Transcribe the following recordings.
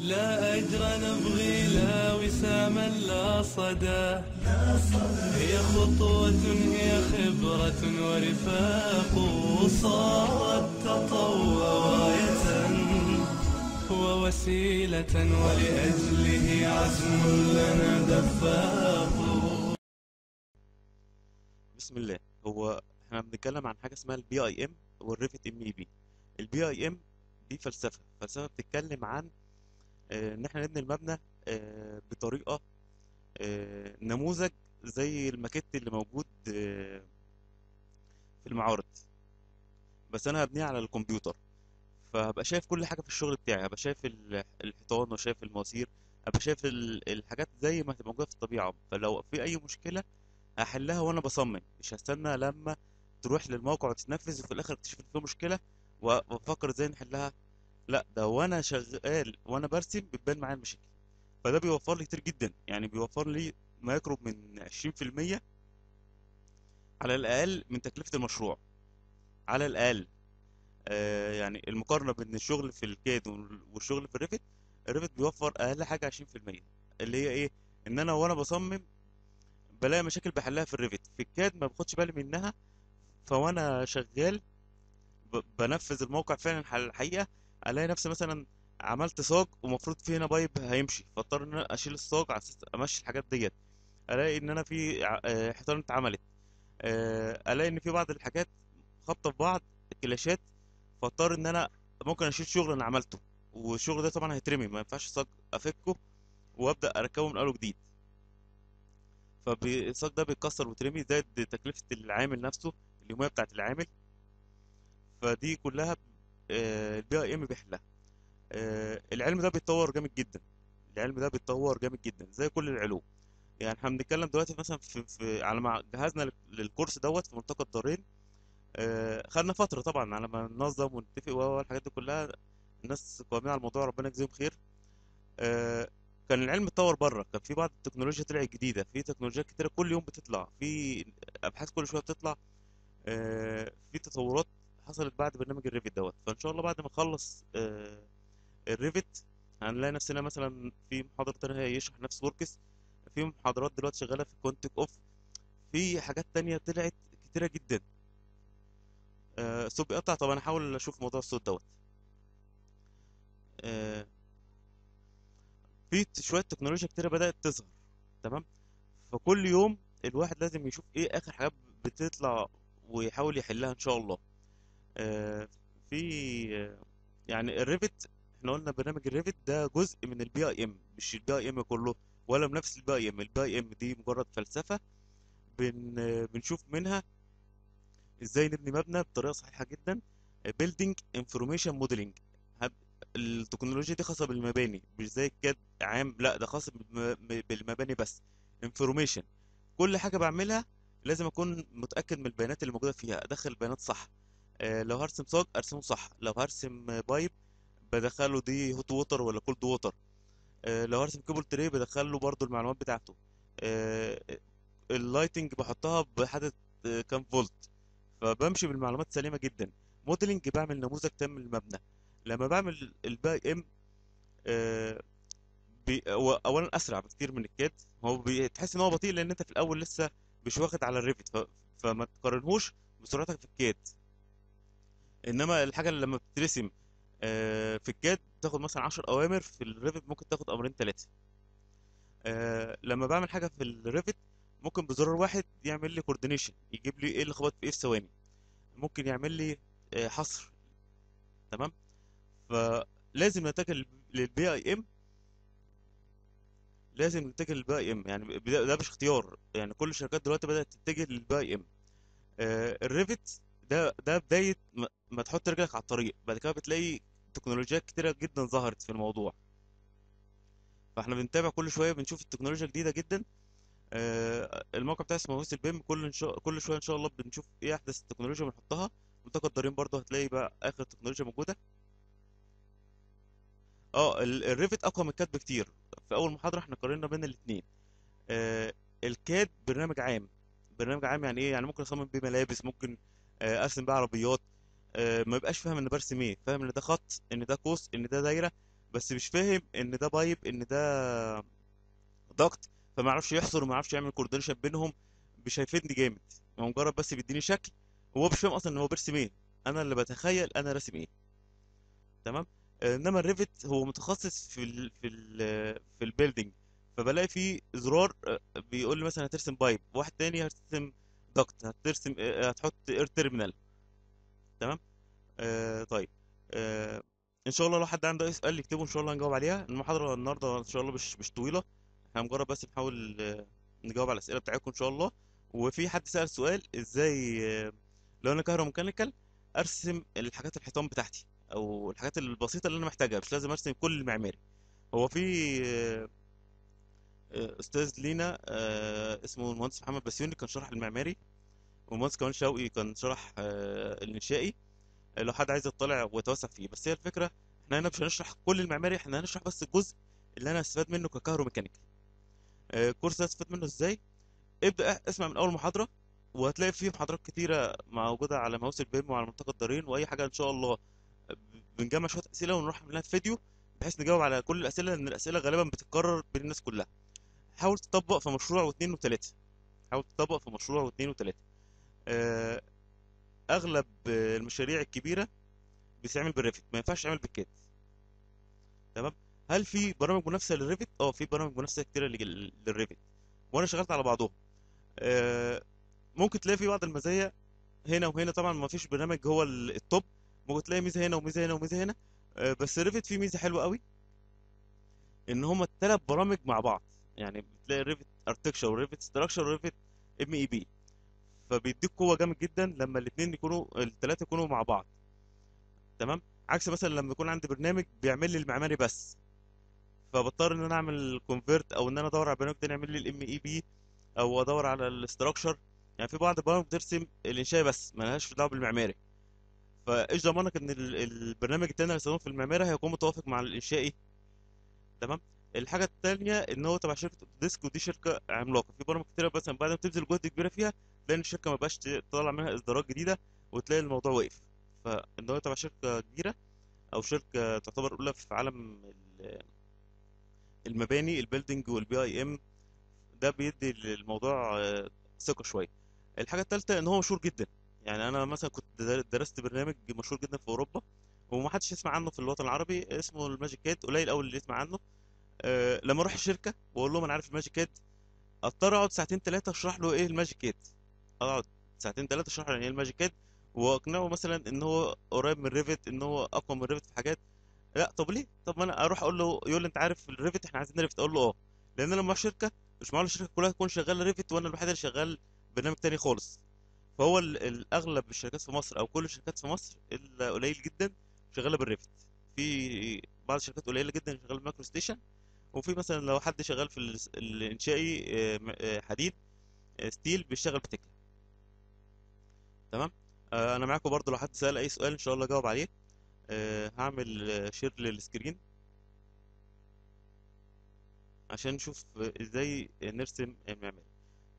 لا أجر نبغي لا وساما لا صدى، هي خطوة هي خبرة ورفاق، صارت تطوع راية ووسيلة، ولأجله عزم لنا دفاق. بسم الله. هو احنا بنتكلم عن حاجة اسمها البي اي ام والريفت ام اي بي. البي اي ام دي فلسفة بتتكلم عن ان احنا نبني المبنى بطريقة نموذج زي الماكيت اللي موجود في المعارض، بس انا هبنيه على الكمبيوتر، فهبقى شايف كل حاجة في الشغل بتاعي، هبقى شايف الحيطان وشايف المواسير، هبقى شايف الحاجات زي ما هتبقى موجودة في الطبيعة. فلو في اي مشكلة هحلها وانا بصمم، مش هستنى لما تروح للموقع وتتنفذ وفي الاخر اكتشف ان في مشكلة وافكر ازاي نحلها. لا، ده وانا شغال وانا برسم بتبان معايا المشاكل، فده بيوفر لي كتير جدا، يعني بيوفر لي ما يقرب من 20% على الاقل من تكلفة المشروع على الاقل. يعني المقارنة بين الشغل في الكاد والشغل في الريفت بيوفر اقل حاجة 20%، اللي هي ايه؟ ان انا وانا بصمم بلاقي مشاكل بحلها في الريفت، في الكاد ما باخدش بالي منها، فوانا شغال بنفذ الموقع فعلا على الحقيقة، الاقي نفسي مثلا عملت صاج ومفروض فيه هنا بايب هيمشي، فاضطر ان انا اشيل الصاج على اساس امشي الحاجات ديت، الاقي ان انا في حيطان اتعملت، الاقي ان في بعض الحاجات خابطه في بعض كلاشات، فاضطر ان انا ممكن اشيل شغل انا عملته، والشغل ده طبعا هيترمي، ما ينفعش الصاج افكه وابدا اركبه من اول وجديد، فالصاج ده بيتكسر ويترمي، زائد تكلفه العامل نفسه اليوميه بتاعه العامل، فدي كلها البي اي ام بيحلها. العلم ده بيتطور جامد جدا، زي كل العلوم. يعني احنا بنتكلم دلوقتي مثلا في على جهازنا للكورس دوت في ملتقى الدارين، خدنا فتره طبعا على ما ننظم ونتفق والحاجات دي كلها، الناس قوامين على الموضوع ربنا يجزيهم خير. كان العلم اتطور بره، كان في بعض التكنولوجيا طلعت جديده، في تكنولوجيات كتيره كل يوم بتطلع، في ابحاث كل شويه بتطلع، في تطورات حصلت بعد برنامج الريفت دوت. فان شاء الله بعد ما نخلص الريفت هنلاقي نفسنا مثلا في محاضره تانية هيشرح نفس وركس، في محاضرات دلوقتي شغاله في كونتك اوف، في حاجات تانية طلعت كتيره جدا. الصوت بيقطع، طب انا هحاول اشوف موضوع الصوت دوت. في شويه تكنولوجيا كتيره بدات تظهر، تمام؟ فكل يوم الواحد لازم يشوف ايه اخر حاجات بتطلع ويحاول يحلها ان شاء الله. في يعني الريفت، احنا قلنا برنامج الريفت ده جزء من البي اي ام، مش البي اي ام كله ولا بنفس البي اي ام. البي اي ام دي مجرد فلسفة بنشوف منها ازاي نبني مبنى بطريقة صحيحة جدا. بيلدينج انفورميشن موديلنج، التكنولوجيا دي خاصة بالمباني، مش زي الكاد عام، لا ده خاص بالمباني بس. انفورميشن، كل حاجة بعملها لازم اكون متأكد من البيانات اللي موجودة فيها، ادخل البيانات صح. لو هرسم صاج ارسمه صح، لو هرسم بايب بدخله دي هوت ووتر ولا كولد ووتر، لو هرسم كيبل تري بدخله برضو المعلومات بتاعته، اللايتنج بحطها بحدث كام فولت، فبمشي بالمعلومات سليمه جدا. موديلنج بعمل نموذج تام للمبنى. لما بعمل الباي ام اولا اسرع بكتير من الكاد، هو بتحس ان هو بطيء لان انت في الاول لسه مش واخد على الريفت، فما تقارنهوش بسرعتك في الكاد، انما الحاجه اللي لما بترسم في الكاد تاخد مثلا 10 اوامر، في الريفت ممكن تاخد 2 أو 3. لما بعمل حاجه في الريفت ممكن بزرار واحد يعمل لي كوردينيشن، يجيب لي ايه اللي خبط في ايه في ثواني، ممكن يعمل لي حصر، تمام؟ فلازم نتكل للبي اي ام، يعني ده مش اختيار، يعني كل الشركات دلوقتي بدات تتجه للبي اي ام. الريفت ده بداية ما تحط رجلك على الطريق، بعد كده بتلاقي تكنولوجيات كتيرة جدا ظهرت في الموضوع، فاحنا بنتابع كل شوية، بنشوف التكنولوجيا جديدة جدا. الموقع بتاعي اسمه هوست البيم، كل شوية ان شاء الله بنشوف ايه احدث التكنولوجيا بنحطها. ملتقى الدارين برضه هتلاقي بقى اخر تكنولوجيا موجودة. الريفت اقوى من الكاد بكتير. في اول محاضرة احنا قارنا بين الاتنين. الكاد برنامج عام، يعني ايه؟ يعني ممكن اصمم بيه ملابس، ممكن ارسم بقى عربيات، ما بقاش فاهم ان برسم ايه، فاهم ان ده خط، ان ده قوس، ان ده دايره، بس مش فاهم ان ده بايب ان ده ضغط، فما اعرفش يحصر وما اعرفش يعمل كوردينيشن بينهم، مش هيفيدني جامد. هو مجرد بس بيديني شكل، هو مش فاهم اصلا ان هو بيرسم ايه، انا اللي بتخيل انا راسم ايه. تمام. انما الريفت هو متخصص في البيلدينج، فبلاقي فيه زرار بيقول لي مثلا هترسم بايب، واحد تاني هترسم ضغط، هتحط اير تيرمينال. تمام. طيب، ان شاء الله لو حد عنده اي سؤال يكتبه، ان شاء الله هنجاوب عليها. المحاضره النهارده ان شاء الله مش طويله، احنا مجرد بس بنحاول نجاوب على الاسئله بتاعتكم ان شاء الله. وفي حد سأل سؤال ازاي لو انا كهربا ميكانيكال ارسم الحاجات الحيطان بتاعتي او الحاجات البسيطه اللي انا محتاجها، مش لازم ارسم كل المعماري. هو في استاذ لينا اسمه المهندس محمد بسيوني كان شرح المعماري، والمهندس كمان شوقي كان شرح الانشائي، لو حد عايز يطلع ويتوسع فيه. بس هي الفكره احنا هنا مش هنشرح كل المعماري، احنا هنشرح بس الجزء اللي انا هستفاد منه ككهروميكانيكا. الكورس هستفاد منه ازاي؟ ابدا اسمع من اول محاضره، وهتلاقي فيه محاضرات كتيره موجوده على موسم بيم وعلى منطقه الدارين، واي حاجه ان شاء الله بنجمع شويه اسئله ونروح منها في فيديو بحيث نجاوب على كل الاسئله، لان الاسئله غالبا بتتكرر بين الناس كلها. حاول تطبق في مشروع واثنين وثلاثه، حاول تطبق في مشروع واثنين وثلاثه. اغلب المشاريع الكبيره بيتعمل بالريفت، ما ينفعش تعمل بالكاد. تمام. هل في برامج منافسه للريفت؟ اه، في برامج منافسه كتيره للريفت، وانا شغلت على بعضهم. ممكن تلاقي في بعض المزايا هنا وهنا، طبعا ما فيش برنامج هو التوب، ممكن تلاقي ميزه هنا وميزه هنا وميزه هنا. بس الريفت فيه ميزه حلوه قوي، ان هما الثلاث برامج مع بعض، يعني بتلاقي الريفت اركتكشر وريفت ستراكشر وريفت ام اي بي، فبيديك قوه جامد جدا لما الاثنين يكونوا الثلاثه يكونوا مع بعض. تمام. عكس مثلا لما يكون عندي برنامج بيعمل لي المعماري بس، فبضطر ان انا اعمل كونفيرت، او ان انا ادور على برنامج تاني يعمل لي الام اي بي، او ادور على الاستراكشر. يعني في بعض البرامج بترسم الانشاء بس، مالهاش دعوه بالمعماري، فايش ضمانك ان البرنامج التاني اللي هيستخدمه في المعماري هيكون متوافق مع الانشائي؟ تمام. الحاجه الثانيه ان هو تبع شركه ديسك، ودي شركه عملاقه، في برامج كتيره مثلا بعد ما بتبذل جهد كبيره فيها تلاقي الشركه ما بقاش تطلع منها اصدارات جديده، وتلاقي الموضوع واقف. فان هو تبع شركه كبيره او شركه تعتبر اولى في عالم المباني البيلدينج والبي اي ام، ده بيدي للموضوع ثقه شويه. الحاجه الثالثه ان هو مشهور جدا، يعني انا مثلا كنت درست برنامج مشهور جدا في اوروبا ومحدش يسمع عنه في الوطن العربي، اسمه الماجيك كاد، قليل قوي اللي يسمع عنه. لما اروح الشركه واقول لهم انا عارف الماجيك كاد، اضطر اقعد ساعتين ثلاثه اشرح له ايه الماجيك كاد، اقعد ساعتين ثلاثه اشرح له يعني ايه الماجيك كاد، واقنعه مثلا ان هو قريب من ريفت، ان هو اقوى من ريفت في حاجات. لا طب ليه؟ طب ما انا اروح اقول له، يقول لي انت عارف الريفت، احنا عايزين ريفت، اقول له اه، لان لما اروح شركه مش معقول الشركه كلها تكون شغاله ريفت وانا الوحيد اللي شغال برنامج تاني خالص. فهو الاغلب الشركات في مصر او كل الشركات في مصر الا قليل جدا شغاله بالريفت، في بعض الشركات قليله جدا شغاله بالمايكرو ستيشن، وفي مثلا لو حد شغال في الانشائي حديد ستيل بيشتغل بتكه. تمام. انا معاكم برضو لو حد سال اي سؤال ان شاء الله اجاوب عليه. هعمل شير للسكرين عشان نشوف ازاي نرسم المعماري.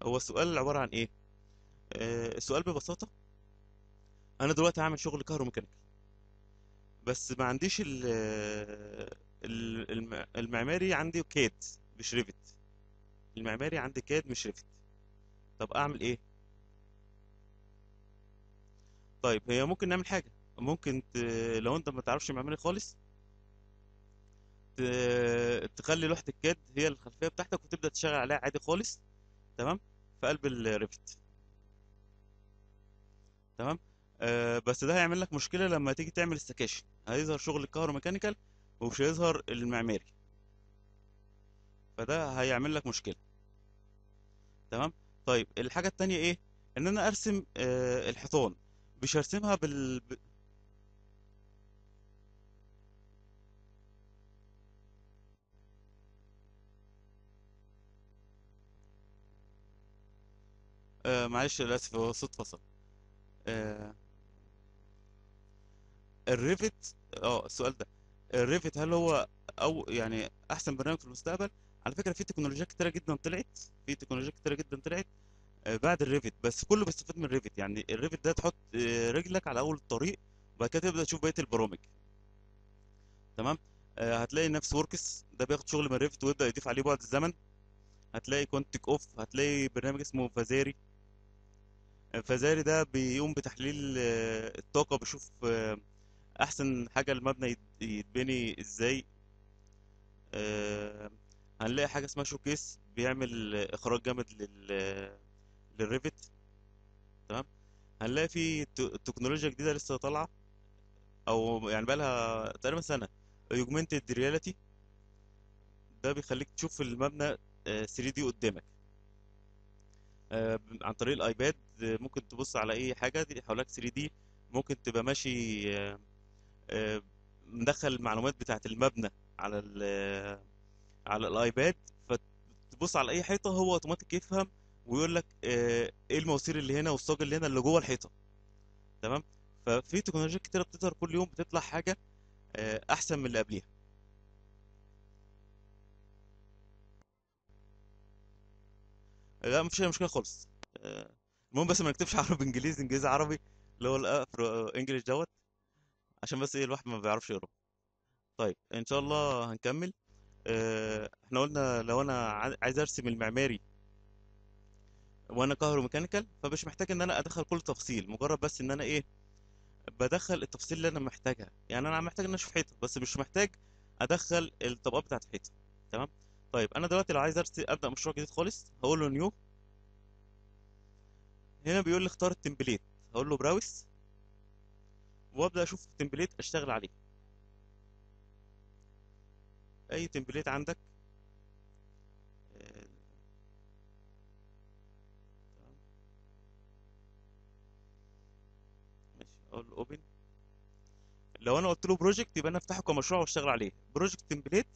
هو السؤال عباره عن ايه؟ السؤال ببساطه انا دلوقتي هعمل شغل كهروميكانيكا، بس ما عنديش المعماري، عندي كاد مش ريفت، المعماري عندي كاد مش ريفت. طب اعمل ايه؟ طيب هي ممكن نعمل حاجه، ممكن لو انت ما تعرفش معماري خالص تخلي لوحه الكاد هي الخلفيه بتاعتك وتبدا تشتغل عليها عادي خالص. تمام. في قلب الريفت. تمام. بس ده هيعمل لك مشكله لما تيجي تعمل السكاشن، هيظهر شغل الكهروميكانيكال ومش هيظهر المعماري، فده هيعمل لك مشكله. تمام. طيب الحاجه الثانيه ايه؟ ان انا ارسم الحيطان، مش هرسمها معلش للاسف هو الصوت فصل. الريفت، السؤال ده الريفت هل هو او يعني احسن برنامج في المستقبل؟ على فكره في تكنولوجيات كتيره جدا طلعت، بعد الريفت، بس كله بيستفاد من الريفت. يعني الريفت ده تحط رجلك على اول الطريق وبعد كده تبدا تشوف بقيه البرامج. تمام. هتلاقي نفس وركس ده بياخد شغل من ريفت ويبدا يضيف عليه بعد الزمن. هتلاقي كونتك اوف، هتلاقي برنامج اسمه فازاري. فازاري ده بيقوم بتحليل الطاقه، بيشوف احسن حاجه المبنى يتبني ازاي. هنلاقي حاجه اسمها شوكيس بيعمل اخراج جامد للريفت، تمام. هنلاقي في تكنولوجيا جديده لسه طالعه، او يعني بقالها تقريبا سنه، اوجمنتد رياليتي. ده بيخليك تشوف المبنى 3D قدامك عن طريق الايباد. ممكن تبص على اي حاجه دي حواليك 3D، ممكن تبقى ماشي مدخل المعلومات بتاعه المبنى على الايباد، فتبص على اي حيطه هو اوتوماتيك يفهم ويقول لك ايه المواسير اللي هنا والصاج اللي هنا اللي جوه الحيطه، تمام. ففي تكنولوجيات كتيره بتظهر كل يوم، بتطلع حاجه احسن من اللي قبليها. لا مفيش اي مشكله خالص. المهم بس ما نكتبش عربي انجليزي، انجليزي عربي اللي هو الافرو انجلش دوت، عشان بس ايه الواحد ما بيعرفش يقرا. طيب ان شاء الله هنكمل. احنا قلنا لو انا عايز ارسم المعماري وانا كهروميكانيكال، فمش محتاج ان انا ادخل كل تفصيل، مجرد بس ان انا ايه بدخل التفاصيل اللي انا محتاجها. يعني انا محتاج ان انا اشوف حيطه بس، مش محتاج ادخل الطبقات بتاعت الحيطه، تمام. طيب انا دلوقتي لو عايز ابدا مشروع جديد خالص، هقول له نيو. هنا بيقول لي اختار التمبليت، هقول له براوس وابدا اشوف التمبليت اشتغل عليه. اي تمبليت عندك ماشي، اقول له اوبن. لو انا قلت له بروجكت يبقى انا افتحه كمشروع واشتغل عليه. بروجكت تمبليت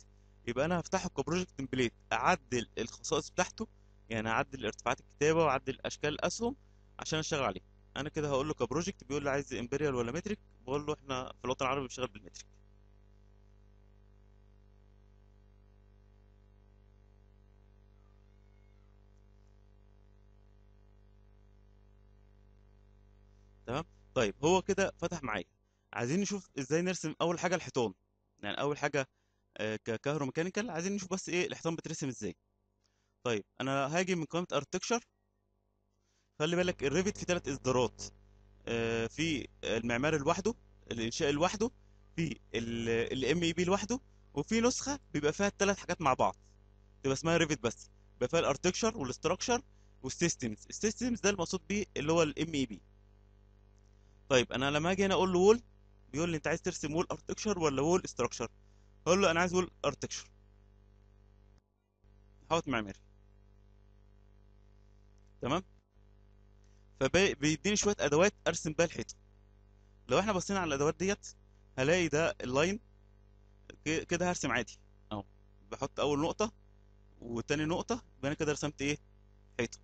يبقى انا هفتحه كبروجكت تمبليت، اعدل الخصائص بتاعته، يعني اعدل ارتفاعات الكتابه واعدل اشكال الاسهم عشان اشتغل عليه. انا كده هقول له كبروجكت، بيقول لي عايز امبريال ولا متريك، بقول له احنا في الوطن العربي بنشتغل بالمتريك. تمام. طيب هو كده فتح معايا. عايزين نشوف ازاي نرسم اول حاجه الحيطان. يعني اول حاجه ككهروميكانيكال عايزين نشوف بس ايه الحيطان بترسم ازاي. طيب انا هاجي من قائمه اركتكشر. خلي بالك الريفت في 3 اصدارات، في المعمار لوحده، الانشاء لوحده، في الMEB لوحده، وفي نسخه بيبقى فيها ال3 حاجات مع بعض تبقى اسمها ريفت بس، بيبقى فيها الاركتكشر والاستراكشر والسيستمز. السيستمز ده المقصود بيه اللي هو الMEB. طيب انا لما اجي هنا اقول له وول، بيقول لي انت عايز ترسم وول اركتكشر ولا وول استراكشر؟ هقول له انا عايز وول اركتكشر، حوط معماري، تمام. فبيديني شويه ادوات ارسم بيها الحيطه. لو احنا بصينا على الادوات ديت هلاقي ده اللاين كده، هرسم عادي اهو، بحط اول نقطه وتاني نقطه، يبقى انا كده رسمت ايه حيطه.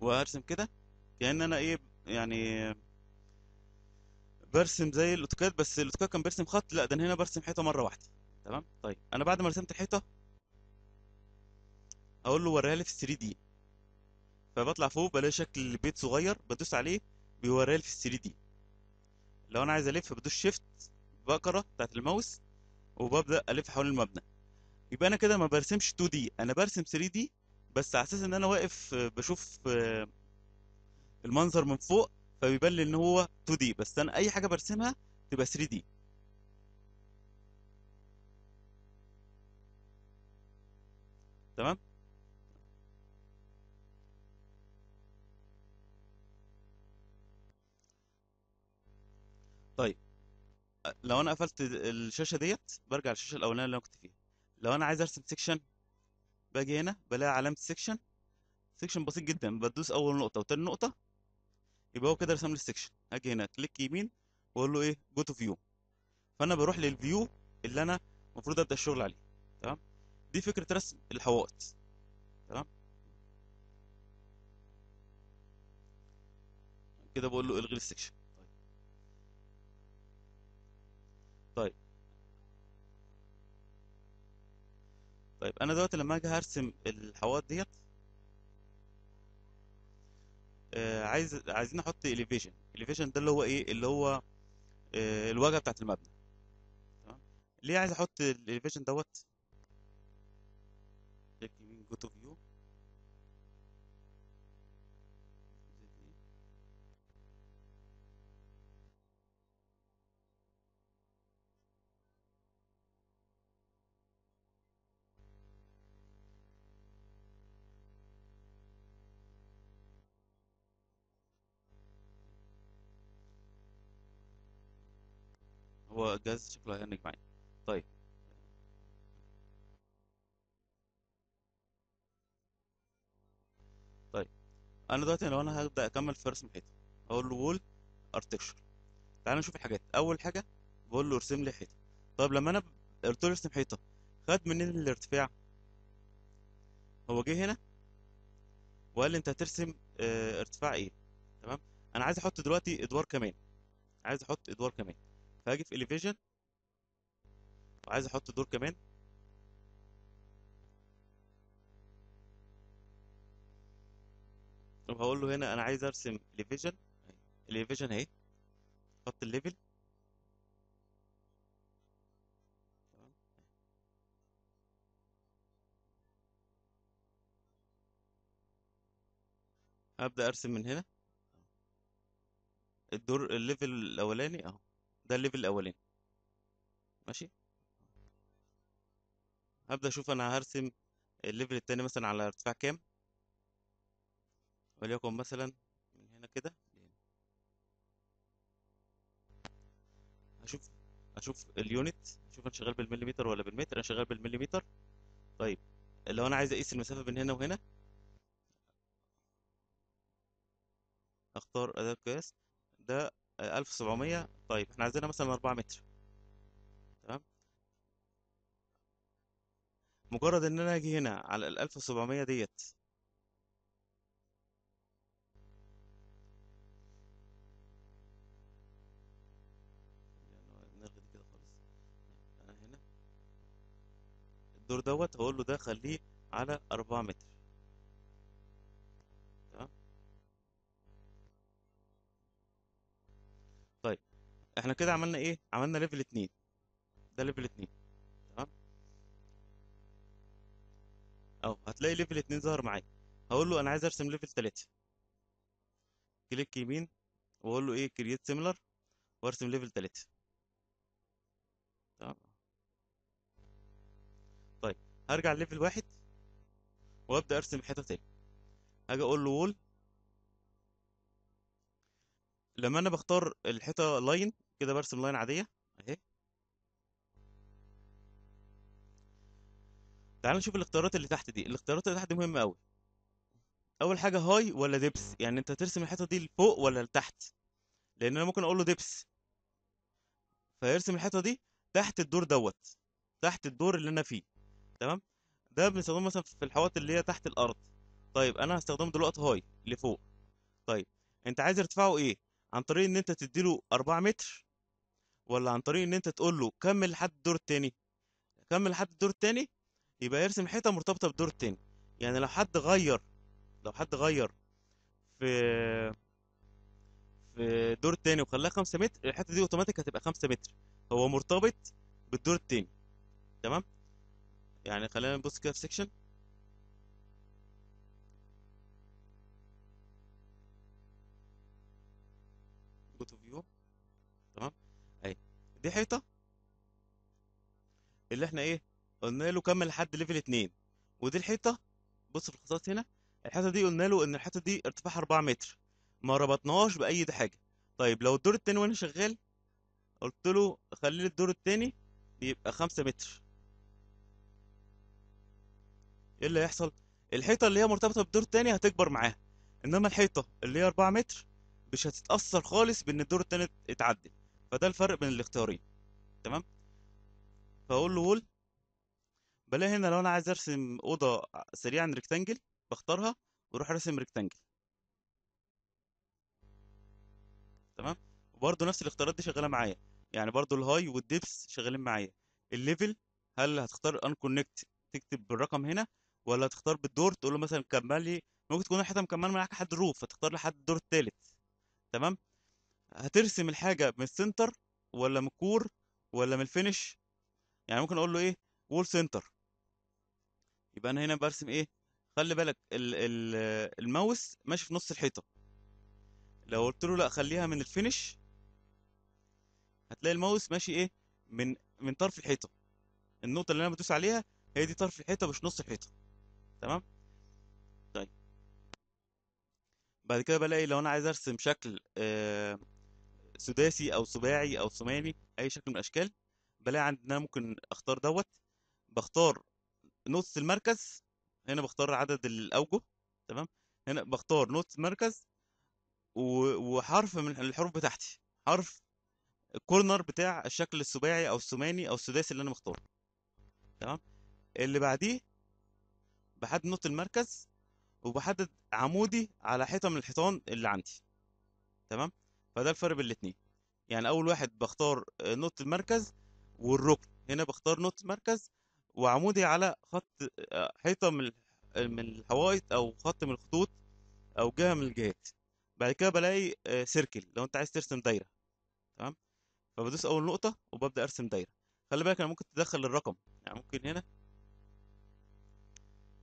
وهرسم كده كأن انا ايه يعني برسم زي الاوتوكاد، بس الاوتوكاد كان برسم خط، لا ده انا هنا برسم حيطه مره واحده، تمام. طيب انا بعد ما رسمت الحيطه اقول له وريها لي في 3D، فبطلع فوق بلاقي شكل بيت صغير، بدوس عليه بيوريها لي في 3D. لو انا عايز الف بدوس شيفت بكره بتاعت الماوس وببدا الف حول المبنى. يبقى انا كده ما برسمش 2D، انا برسم 3D بس على اساس ان انا واقف بشوف المنظر من فوق، فبيبان لي ان هو 2D، بس انا اي حاجه برسمها تبقى 3D. تمام. طيب لو انا قفلت الشاشه ديت برجع للشاشه الاولانيه اللي انا كنت فيها. لو انا عايز ارسم سيكشن باجي هنا بلاقي علامه سيكشن، سيكشن بسيط جدا، بدوس اول نقطه وتاني نقطه يبقى هو كده رسم لي السكشن. اجي هنا كليك يمين واقول له ايه جو تو فيو، فانا بروح للفيو اللي انا المفروض ابدا الشغل عليه، تمام. دي فكره رسم الحوائط، تمام. كده بقول له الغي السكشن. طيب انا دلوقتي لما اجي هرسم الحوائط ديت عايزين نحط اليفيشن. اليفيشن ده اللي هو ايه، اللي هو الواجهه بتاعت المبنى، تمام. ليه عايز احط الفيجن دوت كليك يمين جو تو فيو هو الجهاز شكله هيهنج معايا. طيب انا دلوقتي لو انا هبدا اكمل فارس محيط اقول له وول ارتكشر. تعال نشوف الحاجات. اول حاجه بقول له ارسم لي حيطه. طب لما انا قلت له ارسم حيطه خد منين الارتفاع؟ هو جه هنا وقال لي انت هترسم ارتفاع ايه. تمام. انا عايز احط دلوقتي ادوار كمان، عايز احط ادوار كمان، فهاجي في اليفيجن وعايز احط دور كمان. طب هقول له هنا انا عايز ارسم اليفيجن، اليفيجن اهي، احط الليفل. تمام. هبدا ارسم من هنا الدور، الليفل الاولاني اهو، ده الليفل الاولاني. ماشي. هبدا اشوف انا هرسم الليفل التاني مثلا على ارتفاع كام، وليكن مثلا من هنا كده. اشوف اليونت، اشوف انا شغال بالمليمتر ولا بالمتر. انا شغال بالمليمتر. طيب لو انا عايز اقيس المسافه بين هنا وهنا اختار اداه القياس، ده 1700. طيب احنا عايزينها مثلا 4 متر. تمام. مجرد ان انا اجي هنا على ال 1700 ديت الدور دوت، هقول له ده خليه على 4 متر. تمام. طيب احنا كده عملنا ايه؟ عملنا ليفل 2، ده ليفل 2. تمام. اهو هتلاقي ليفل 2 ظهر معايا. هقول له انا عايز ارسم ليفل 3، كليك يمين واقول له ايه كرييت سيميلر وارسم ليفل 3. تمام. طيب هرجع لليفل 1 وابدا ارسم حيطه تاني. هاجي اقول له وول، لما انا بختار الحيطه لاين كده برسم لاين عاديه اهي. تعال نشوف الاختيارات اللي تحت دي. الاختيارات اللي تحت دي مهمه قوي. اول حاجه هاي ولا ديبس، يعني انت ترسم الحيطه دي لفوق ولا لتحت، لان انا ممكن اقول له ديبس فيرسم الحيطه دي تحت الدور دوت، تحت الدور اللي انا فيه. تمام. ده بنستخدمه مثلا في الحواط اللي هي تحت الارض. طيب انا هستخدمه دلوقتي هاي لفوق. طيب انت عايز ارتفاعه ايه؟ عن طريق ان انت تديله 4 متر، ولا عن طريق ان انت تقول له كمل لحد الدور التاني؟ كمل لحد الدور التاني، يبقى يرسم حيطه مرتبطه بالدور التاني. يعني لو حد غير في الدور التاني وخلاها 5 متر، الحته دي اوتوماتيك هتبقى 5 متر، هو مرتبط بالدور التاني. تمام. يعني خلينا نبص كده في سيكشن. جو تو فيو. تمام. اهي دي حيطه اللي احنا ايه قلنا له كمل لحد ليفل 2، ودي الحيطه بص في الخصائص هنا، الحيطه دي قلنا له ان الحيطه دي ارتفاعها 4 متر، ما ربطناهاش باي حاجه. طيب لو الدور التاني وانا شغال قلت له خلي الدور التاني يبقى 5 متر، ايه اللي هيحصل؟ الحيطه اللي هي مرتبطه بالدور التاني هتكبر معاها، انما الحيطه اللي هي 4 متر مش هتتاثر خالص بان الدور التاني اتعدل. فده الفرق بين الاختيارين. تمام. فاقول له وول، بلاقي هنا لو انا عايز ارسم اوضه سريعا ريكتانجل بختارها واروح ارسم ريكتانجل. تمام. وبرده نفس الاختيارات دي شغاله معايا، يعني برضو الهاي والديبس شغالين معايا. الليفل هل هتختار ان كونكت تكتب بالرقم هنا، ولا هتختار بالدور تقول له مثلا كمل لي، ممكن تكون الحته مكمله معاك لحد الروف فتختار لحد الدور الثالث. تمام. هترسم الحاجه من السنتر ولا من الكور ولا من الفينش؟ يعني ممكن اقول له ايه وول سنتر. يبقى انا هنا برسم ايه، خلي بالك الماوس ماشي في نص الحيطه. لو قلت له لا خليها من الفينش، هتلاقي الماوس ماشي ايه من طرف الحيطه. النقطه اللي انا بدوس عليها هي دي طرف الحيطه مش نص الحيطه. تمام. طيب بعد كده بلاقي لو انا عايز ارسم شكل سداسي او سباعي او ثماني، اي شكل من الاشكال، بلاقي عندنا ممكن اختار دوت، بختار نقطه المركز، هنا بختار عدد الاوجه. تمام. هنا بختار نقطه المركز وحرف من الحروف بتاعتي، حرف الكورنر بتاع الشكل السباعي او الثماني او السداسي اللي انا مختاره. تمام. اللي بعديه بحدد نقطه المركز وبحدد عمودي على حيطه من الحيطان اللي عندي. تمام. فده الفرق بين الاتنين. يعني اول واحد بختار نقطه المركز والركن، هنا بختار نقطه المركز وعمودي على خط حيطه من الحوائط او خط من الخطوط او جهه من الجهات. بعد كده بلاقي سيركل لو انت عايز ترسم دايره. تمام. فبدوس اول نقطه وببدا ارسم دايره. خلي بالك انا ممكن تدخل الرقم، يعني ممكن هنا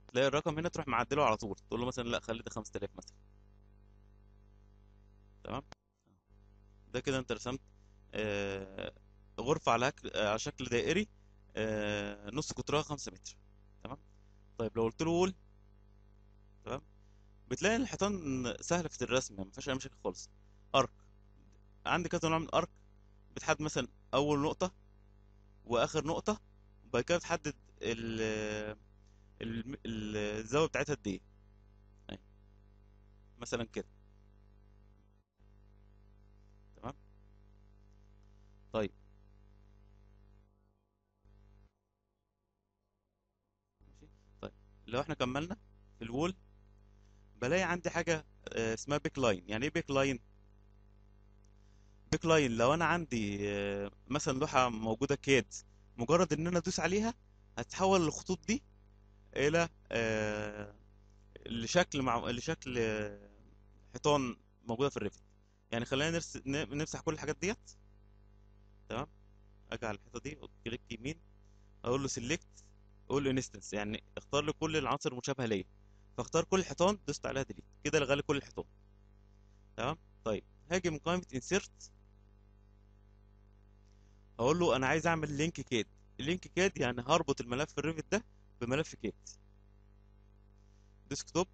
تلاقي الرقم هنا تروح معدله على طول، تقول له مثلا لا خلي ده 5000 مثلا. تمام. ده كده انت رسمت غرفه على شكل دائري، نص قطرها 5 متر. تمام. طيب لو قلت له قول. تمام. بتلاقي الحيطان سهله في الرسم، يعني ما فيهاش اي مشاكل خالص. ارك عندي كذا نوع من الارك، بتحدد مثلا اول نقطه واخر نقطه، وبعد كده بتحدد الزاويه بتاعتها قد ايه، مثلا كده. تمام. طيب ماشي. طيب لو احنا كملنا في الوول، بلاقي عندي حاجه اسمها بيك لاين. يعني ايه بيك لاين؟ بيك لاين لو انا عندي مثلا لوحه موجوده كيد، مجرد ان انا ادوس عليها هتحول الخطوط دي الى لشكل حيطان موجوده في الريفت. يعني خلينا نمسح كل الحاجات ديت. تمام. اجي على الحيطه دي وكليك يمين، اقول له سيلكت اول انستنس، يعني اختار لي كل العناصر المشابهه ليا. فاختار كل الحيطان، دوست عليها ديليت، كده لغالي كل الحيطان. تمام. طيب هاجي من قائمه انسيرت، هقول له انا عايز اعمل لينك كيد. لينك كيد يعني هربط الملف الريفت ده بملف كيد ديسكتوب،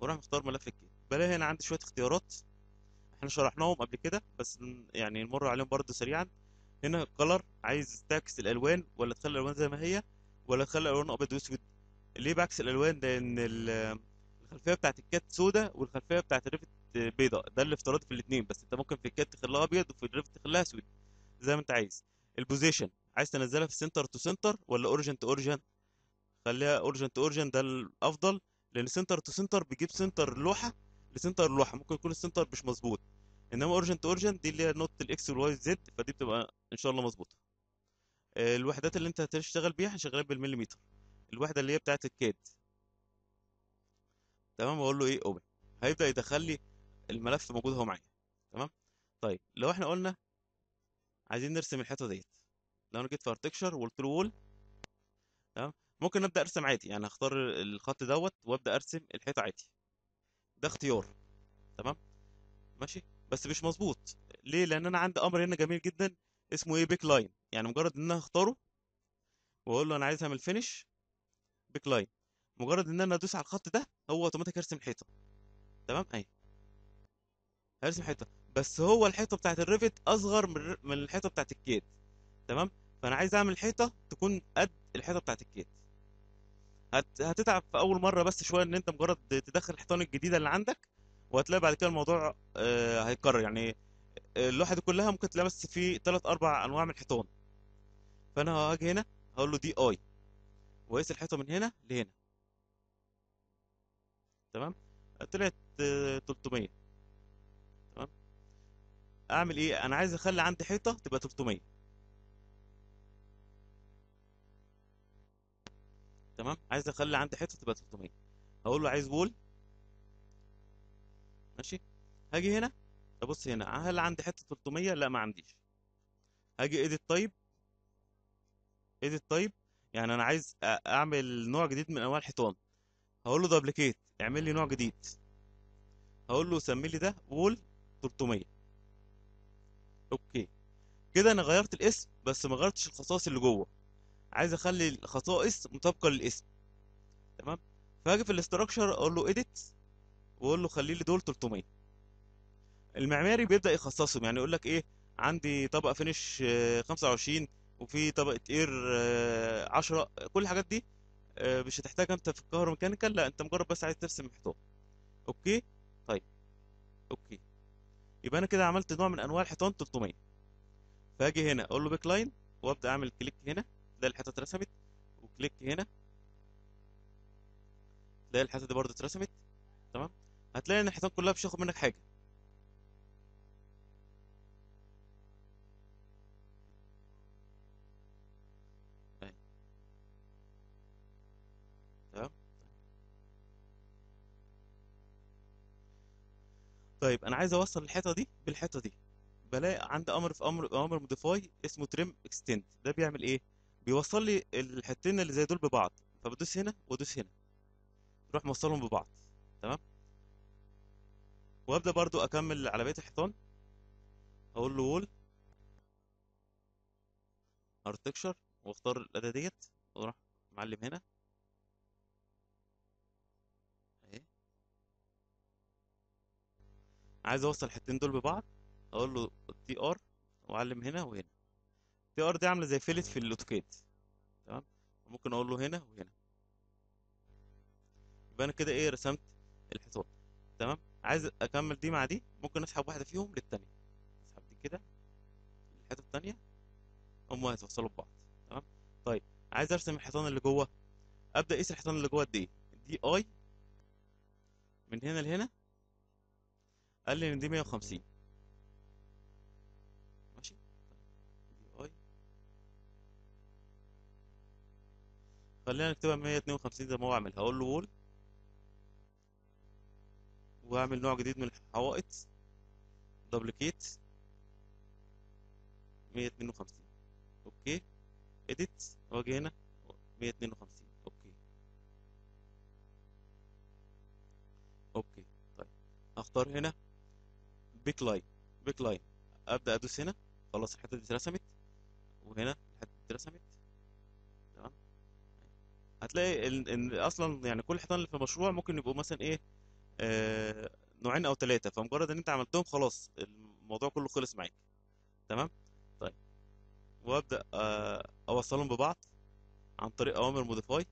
وراح مختار ملف الكيد. بلاقي هنا عندي شويه اختيارات احنا شرحناهم قبل كده، بس يعني نمر عليهم برده سريعا. هنا الكلر، عايز تعكس الالوان ولا تخلي الالوان زي ما هي ولا تخلي الالوان ابيض واسود. ليه بعكس الالوان؟ لان الخلفيه بتاعت الكات سودا والخلفيه بتاعت الريفت بيضاء، ده الافتراضي في الاثنين، بس انت ممكن في الكات تخليها ابيض وفي الريفت تخليها اسود زي ما انت عايز. البوزيشن، عايز تنزلها في سنتر تو سنتر ولا اورجن تو اورجن؟ خليها اورجن تو اورجن، ده الافضل، لان سنتر تو سنتر بيجيب سنتر لوحه لسنتر لوحه، ممكن يكون السنتر مش مظبوط. انما اورجن تو اورجن دي اللي هي نقطه الاكس والواي والزد، فدي بتبقى ان شاء الله مظبوطه. الوحدات اللي انت هتشتغل بيها هشغلها بالمليمتر، الوحده اللي هي بتاعه الكاد. تمام. واقول له ايه اوبن، هيبدا يدخل لي الملف موجود اهو معايا. تمام. طيب لو احنا قلنا عايزين نرسم الحيطه ديت، لو انا جيت في ارتكشر وقلت له وول. تمام. ممكن ابدا ارسم عادي، يعني هختار الخط دوت وابدا ارسم الحيطه عادي، ده اختيار. تمام ماشي. بس مش مظبوط ليه؟ لان انا عندي امر هنا جميل جدا اسمه ايه، بيك لاين. يعني مجرد ان انا هختاره واقول له انا عايز اعمل فينش بيك لاين، مجرد ان انا ادوس على الخط ده هو اوتوماتيك هيرسم الحيطه. تمام. اهي هيرسم حيطه، بس هو الحيطه بتاعت الريفت اصغر من الحيطه بتاعت الكيد. تمام. فانا عايز اعمل حيطه تكون قد الحيطه بتاعت الكيد. هتتعب في اول مره بس شويه، ان انت مجرد تدخل الحيطان الجديده اللي عندك، وهتلاقي بعد كده الموضوع هيتكرر. يعني اللوحه دي كلها ممكن تلاقي بس في 3 4 انواع من الحيطان. فانا هاجي هنا هقول له دي اي، وقيس الحيطه من هنا لهنا. تمام. طلعت 300. تمام. اعمل ايه؟ انا عايز اخلي عندي حيطه تبقى 300. تمام. عايز اخلي عندي حيطه تبقى 300، هقول له عايز وول. ماشي. هاجي هنا ابص هنا، هل عندي حته 300؟ لا ما عنديش. هاجي ايديت تايب، edit type، يعني انا عايز اعمل نوع جديد من انواع الحيطان، هقول له دبليكيت، اعمل لي نوع جديد، هقول له سمي لي ده وول 300. اوكي كده انا غيرت الاسم بس ما غيرتش الخصائص اللي جوه، عايز اخلي الخصائص مطابقه للاسم. تمام، فاجي في الاستراكشر اقول له edit واقول له خلي لي دول 300. المعماري بيبدا يخصصهم، يعني يقول لك ايه، عندي طبقه فينش 25 وفي طبقه اير 10، كل الحاجات دي مش هتحتاجها انت في الكهروميكانيكال، لا انت مجرد بس عايز ترسم حيطان. اوكي طيب اوكي، يبقى انا كده عملت نوع من انواع الحيطان 300. فاجي هنا اقول له باك لاين وابدا اعمل كليك هنا، تلاقي الحيطه اترسمت، وكليك هنا تلاقي الحيطه دي برضه اترسمت. تمام، هتلاقي ان الحيطان كلها مش هياخد منك حاجه. طيب انا عايز اوصل الحيطه دي بالحيطه دي، بلاقي عندي امر في امر موديفاي اسمه تريم اكستند. ده بيعمل ايه؟ بيوصل لي الحتتين اللي زي دول ببعض، فبدوس هنا وادوس هنا، اروح موصلهم ببعض. تمام، وابدا برضو اكمل على بقيه الحيطان، اقول له وول ارتكشر واختار الاداه ديت واروح معلم هنا. عايز اوصل الحتتين دول ببعض، اقول له تي ار واعلم هنا وهنا. تي ار دي عامله زي فيلت في الاوتوكاد. تمام، ممكن اقول له هنا وهنا، يبقى انا كده ايه، رسمت الحيطان. تمام، عايز اكمل دي مع دي، ممكن اسحب واحده فيهم للتانيه، اسحب دي كده الحته التانيه، هم هيتوصلوا ببعض. تمام، طيب عايز ارسم الحيطان اللي جوه، ابدا اقيس الحيطان اللي جوه قد ايه. دي اي من هنا لهنا، قال لي ان دي 150. ماشي، دي اي خلينا نكتبها 152 زي ما هو عاملها. هقول له وول واعمل نوع جديد من الحوائط، دبليكيت 152. اوكي اديت، واجي هنا 152. اوكي اوكي طيب اختار هنا باك لاين، باك لاين ابدا ادوس هنا، خلاص الحته دي اترسمت، وهنا الحته دي اترسمت. تمام، هتلاقي ان اصلا يعني كل الحيطان اللي في المشروع ممكن يبقوا مثلا ايه، نوعين او ثلاثه، فمجرد ان انت عملتهم خلاص الموضوع كله خلص معاك. تمام طيب، وابدا اوصلهم ببعض عن طريق اوامر موديفاي.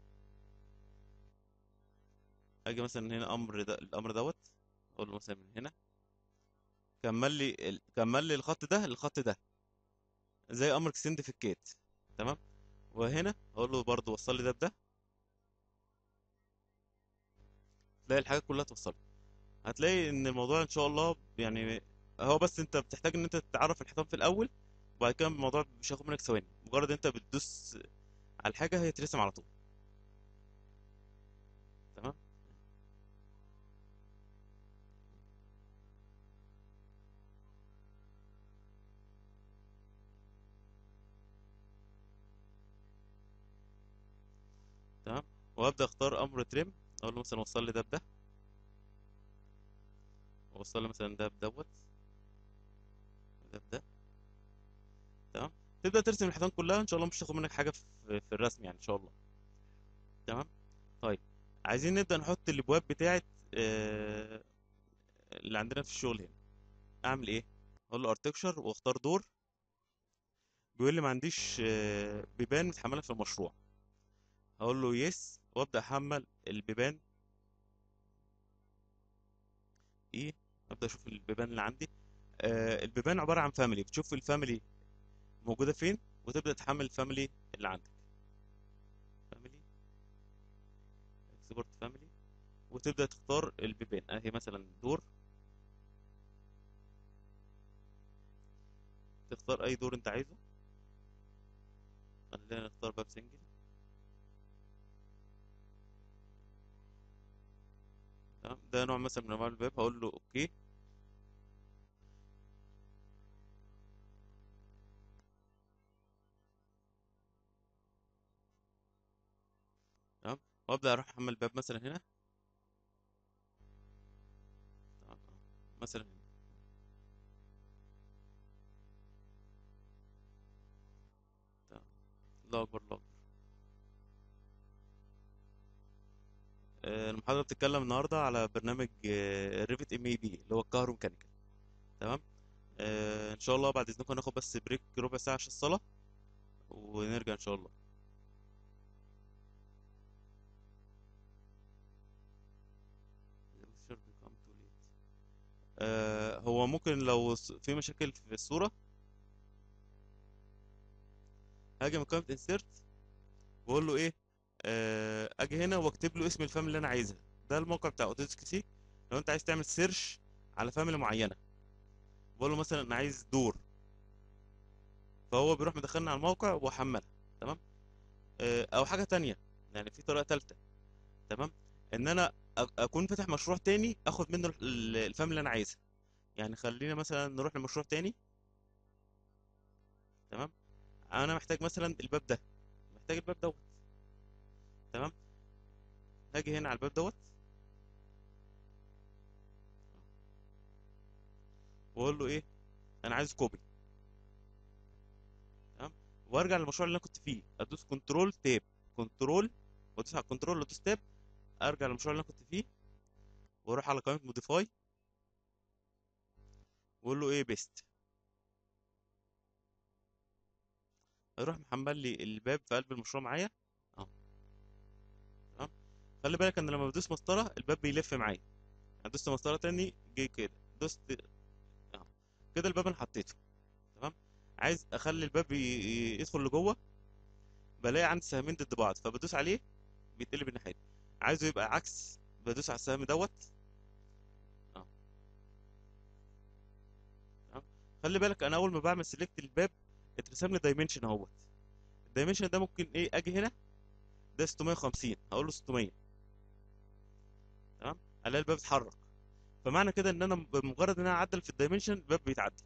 اجي مثلا هنا امر ده، الامر دوت، اقول له مثلا من هنا كمل لي الخط ده الخط ده، زي امر اكستند في الكات. تمام، وهنا اقول له برضو وصل لي ده بده، تلاقي الحاجات كلها اتوصلت. هتلاقي ان الموضوع ان شاء الله يعني هو بس انت بتحتاج ان انت تتعرف الحيطان في الاول، وبعد كده الموضوع مش هياخد منك ثواني، مجرد انت بتدوس على الحاجه هي ترسم على طول. تمام، وابدا اختار امر تريم، اقول له مثلا وصل لي ده بده، وصل لي مثلا ده بدوت، ده بده. تمام، تبدا ترسم الحيطان كلها ان شاء الله، مش تاخد منك حاجه في الرسم يعني ان شاء الله. تمام طيب، عايزين نبدا نحط الابواب بتاعه اللي عندنا في الشغل. هنا اعمل ايه؟ اقول له ارتكشر واختار دور، بيقول لي ما عنديش بيبان متحمله في المشروع، اقول له يس وابدا احمل البيبان. ايه، ابدا اشوف البيبان اللي عندي. البيبان عباره عن فاميلي، بتشوف الفاميلي موجوده فين وتبدا تحمل الفاميلي اللي عندك، فاميلي اكسبورت فاميلي، وتبدا تختار البيبان. اهي مثلا دور، تختار اي دور انت عايزه، خلينا نختار باب سنجل. ده نوع مثلا من انواع الباب، هقول له اوكي. وابدا اروح احمل باب مثلا هنا، مثلا هنا. الله اكبر الله اكبر. المحاضره بتتكلم النهارده على برنامج ريفت MAB اللي هو الكهرو ميكانيكال. تمام. ان شاء الله بعد اذنكم هناخد بس بريك ربع ساعه عشان الصلاه ونرجع ان شاء الله. هو ممكن لو في مشاكل في الصوره هاجي مكانة انسيرت واقول له ايه، اجي هنا واكتب له اسم الفاميلي اللي انا عايزها. ده الموقع بتاع اوتوديسك سي. لو انت عايز تعمل سيرش على فاميلي معينه بقول له مثلا انا عايز دور، فهو بيروح مدخلنا على الموقع واحملها. تمام. او حاجه تانية، يعني في طريقه ثالثه. تمام. ان انا اكون فاتح مشروع تاني اخد منه الفاميلي اللي انا عايزها. يعني خلينا مثلا نروح لمشروع تاني. تمام. انا محتاج مثلا الباب ده، محتاج الباب دوت. تمام. هاجي هنا على الباب دوت واقول له ايه، انا عايز كوبي. تمام. وارجع للمشروع اللي انا كنت فيه، ادوس كنترول تاب، كنترول وادوس على كنترول وادوس تاب، ارجع للمشروع اللي انا كنت فيه واروح على قائمه موديفاي واقول له ايه بيست. هيروح محمل لي الباب في قلب المشروع معايا اهو. تمام. خلي بالك ان لما بدوس مسطره الباب بيلف معايا. انا دوست مسطره تاني جه كده، دوست اهو كده الباب انا حطيته. تمام. عايز اخلي الباب يدخل لجوه، بلاقي عندي سهمين ضد بعض فبدوس عليه بيتقلب الناحيه. عايزه يبقى عكس بدوس على السهم دوت اهو. تمام. خلي بالك انا اول ما بعمل سيلكت الباب اترسم لي دايمنشن اهوت. الدايمنشن ده ممكن ايه، اجي هنا ده 650 هقول له 600. تمام. الاقي الباب اتحرك، فمعنى كده ان انا بمجرد ان انا اعدل في الدايمنشن الباب بيتعدل.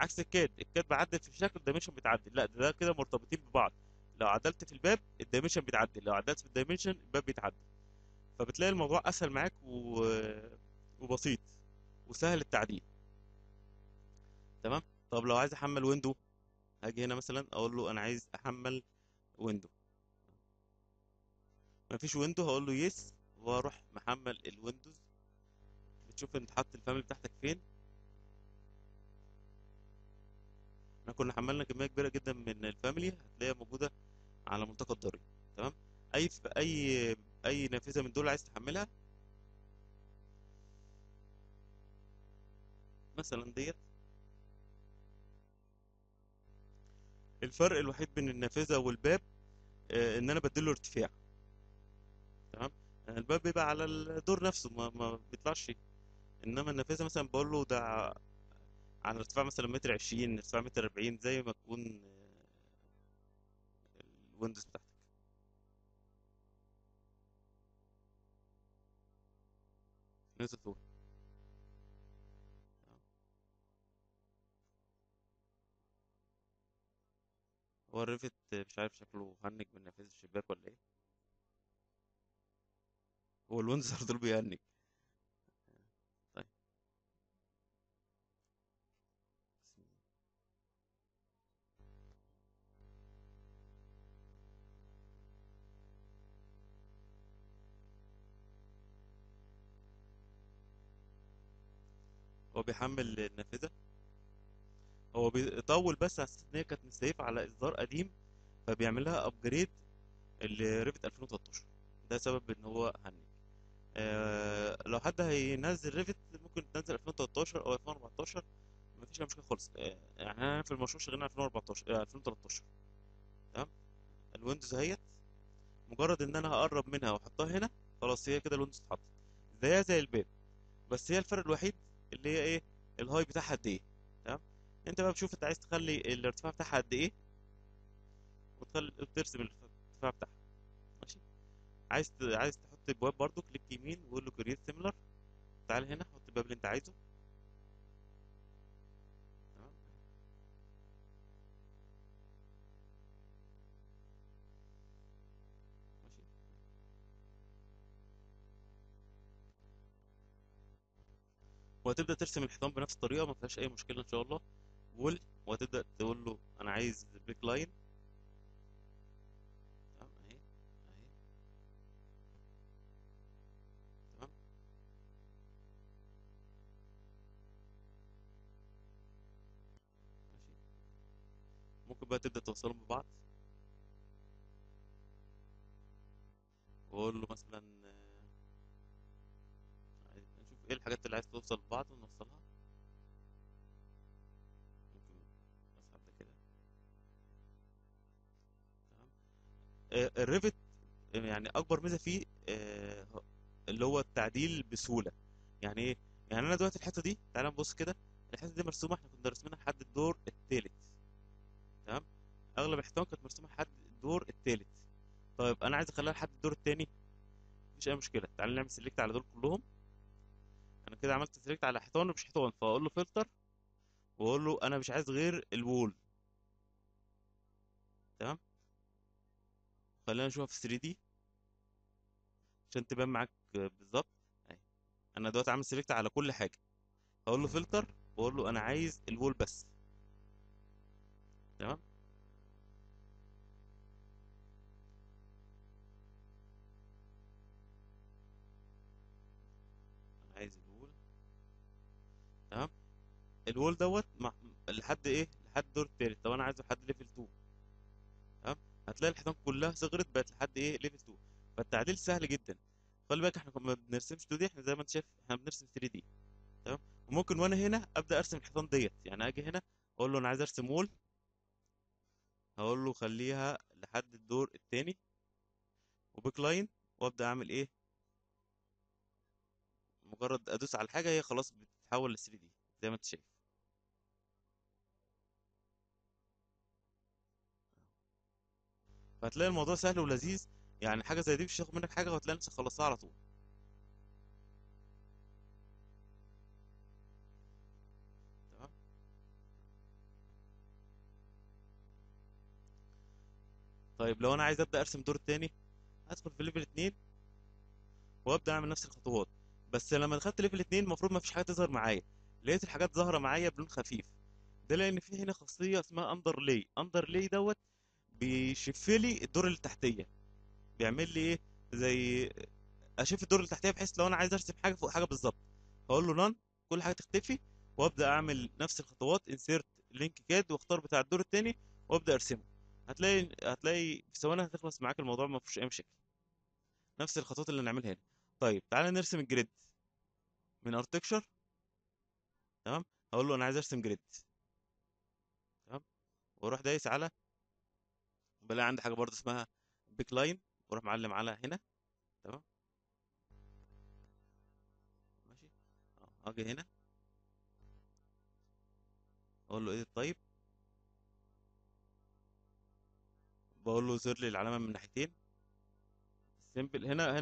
عكس الكاد، الكاد بعدل في الشكل الدايمنشن بيتعدل، لا ده كده مرتبطين ببعض. لو عدلت في الباب الدايمنشن بيتعدل، لو عدلت في الدايمنشن الباب بيتعدل، فبتلاقي الموضوع اسهل معاك وبسيط وسهل التعديل. تمام. طب لو عايز احمل ويندو هاجي هنا مثلا اقول له انا عايز احمل ويندو. مفيش ويندو هقول له يس واروح محمل الويندوز. بتشوف انت حاطط الفاميلي بتاعتك فين. احنا كنا حملنا كميه كبيره جدا من الفاميلي، هتلاقيها موجوده على ملتقى الضريبه. تمام. اي نافذه من دول عايز تحملها، مثلا ديت. الفرق الوحيد بين النافذه والباب ان انا بديله ارتفاع. تمام. الباب بيبقى على الدور نفسه ما بيطلعش، انما النافذه مثلا بقول له ده على ارتفاع مثلا 120 ارتفاع 140 زي ما تكون الويندوز بتاعتك. نزل فوق. هو الريفت مش عارف شكله هنج من نافذة الشباك ولا ايه؟ هو الويندوز على طول بيهنج. طيب هو بيحمل النافذة، هو بيطول بس على اساس ان هي كانت مستهيفه على اصدار قديم فبيعملها ابجريد لريفت 2013. ده سبب ان هو هنج. لو حد هينزل ريفت ممكن تنزل 2013 او 2014 مفيش اي مشكله خالص. يعني انا في المشروع شغالين 2013. تمام. الويندوز اهيت، مجرد ان انا هقرب منها واحطها هنا خلاص هي كده الويندوز اتحطت زيها زي الباب، بس هي الفرق الوحيد اللي هي ايه، الهاي بتاعها قد ايه. تمام. انت بقى بتشوف انت عايز تخلي الارتفاع بتاعها قد ايه وترسم الارتفاع بتاعها. ماشي. عايز تحط البواب برضو كليك يمين وقول له كريت سيميلر. تعال هنا حط الباب اللي انت عايزه. تمام. وهتبدا ترسم الحيطان بنفس الطريقه ما فيهاش اي مشكله ان شاء الله. وهتبدا تقول له انا عايز البيك لاين، تمام اهي اهي تمام. ماشي، ممكن بقى تبدا توصلهم ببعض واقول له مثلا نشوف ايه الحاجات اللي عايز توصل لبعض ونوصلها. ممكن اسحب ده كده، تمام. الريفت يعني اكبر ميزه فيه اللي هو التعديل بسهوله. يعني ايه؟ يعني انا دلوقتي الحته دي، تعالى نبص كده، الحته دي مرسومه احنا كنا رسمينها لحد الدور الثالث، تمام. اغلب الحيطان كانت مرسومه لحد الدور الثالث. طيب انا عايز اخليها لحد الدور الثاني، مفيش اي مشكله. تعالى نعمل سيلكت على دول كلهم. انا كده عملت سيلكت على حيطان ومش حيطان، فاقول له فلتر واقول له انا مش عايز غير الوول، تمام. خلينا نشوفها في 3 دي عشان تبان معاك بالظبط. اهي انا دلوقتي عامل سيلكت على كل حاجه، هقول له فلتر واقول له انا عايز الوول بس، تمام. عايز الوول، تمام. الوول دوت لحد ايه؟ لحد دور تالت. طب انا عايزه لحد ليفل 2، تمام. هتلاقي الحيطان كلها صغرت بقت لحد ايه؟ ليفل 2. فالتعديل سهل جدا. خلي بالك احنا ما بنرسمش 2D، احنا زي ما انت شايف احنا بنرسم 3D، تمام. وممكن وانا هنا ابدا ارسم الحيطان ديت. يعني اجي هنا اقول له انا عايز ارسم وول، هقول له خليها لحد الدور الثاني وبيك لاين، وابدا اعمل ايه؟ مجرد ادوس على الحاجه هي خلاص بتتحول ل 3D زي ما انت شايف. فهتلاقي الموضوع سهل ولذيذ، يعني حاجه زي دي مش هتاخد منك حاجه وهتلاقي نفسك خلصتها على طول. تمام. طيب لو انا عايز ابدا ارسم دور تاني، هدخل في ليفل 2 وابدا اعمل نفس الخطوات. بس لما دخلت ليفل 2 المفروض مفيش حاجه تظهر معايا، لقيت الحاجات ظاهره معايا بلون خفيف. ده لان في هنا خاصيه اسمها اندر لي. اندر لي دوت بيشف لي الدور اللي تحتيه، بيعمل لي ايه؟ زي اشوف الدور اللي تحتيه، بحيث لو انا عايز ارسم حاجه فوق حاجه بالظبط هقول له نان، كل حاجه تختفي، وابدا اعمل نفس الخطوات، انسيرت لينك كاد، واختار بتاع الدور الثاني وابدا ارسمه. هتلاقي في ثواني هتخلص معاك الموضوع، ما فيهوش اي مشكله. نفس الخطوات اللي هنعملها هنا. طيب تعالى نرسم الجريد من ارتكشر، تمام. هقول له انا عايز ارسم جريد، تمام. واروح دايس على، بلاقي عندي حاجه برضه اسمها بيك لاين، واروح معلم على هنا، تمام. ماشي، اجي هنا اقول له ايه الطيب، بقول له زر لي العلامه من ناحيتين. هنا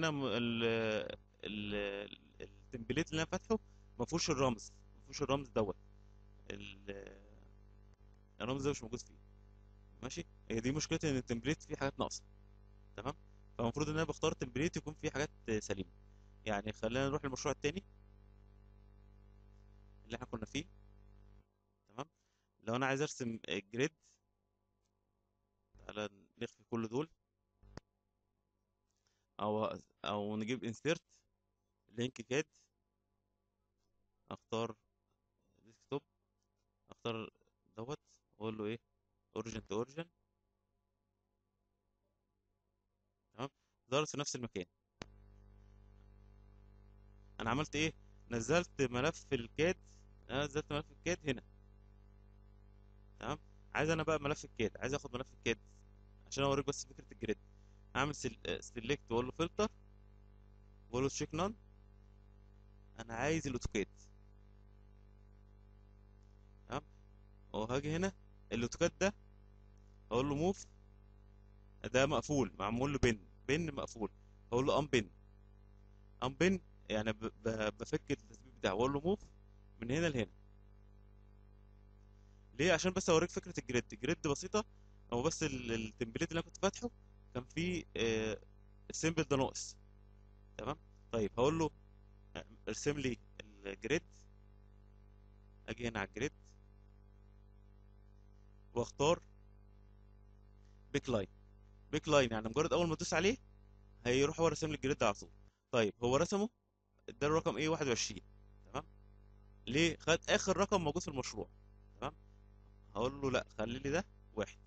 التمبليت اللي انا فاتحه ما فيهوش الرمز دوت، الرمز ده مش موجود فيه. ماشي، هي دي مشكله ان التمبليت فيه حاجات ناقصه، تمام. فالمفروض ان انا بختار تمبليت يكون فيه حاجات سليمه. يعني خلينا نروح للمشروع التاني اللي احنا كنا فيه، تمام. لو انا عايز ارسم الجريد، تعالى نخفي كل دول او نجيب انسيرت لينك كاد، اختار ديسكتوب، اختار دوت، اقول له ايه؟ اوريجن تو اوريجن، تمام. ظهرت في نفس المكان. انا عملت ايه؟ نزلت ملف الكاد هنا، تمام. عايز انا بقى ملف الكاد، عايز اخد ملف الكاد عشان اوريك بس فكره الجريد. اعمل سيلكت واقول له فلتر واقول له تشيك نان، انا عايز الاوتوكاد، تمام. وهاجي هنا الاوتوكاد ده هقول له موف، ده مقفول معمول له بن مقفول، هقول له ان بن يعني بفك التثبيت بتاعه، واقول له موف من هنا لهنا. ليه؟ عشان بس اوريك فكره الجريد بسيطه. هو بس التمبليت اللي انا كنت فاتحه كان في السيمبل ده ناقص، تمام. طيب هقول له ارسم لي الجريد، اجي هنا على الجريد واختار بيك لاين. بيك لاين يعني مجرد اول ما تدوس عليه هيروح هو رسم لي الجريد ده على طول. طيب هو رسمه ده الرقم ايه 21 تمام. ليه؟ خد اخر رقم موجود في المشروع تمام. هقول له لا خلي لي ده واحد.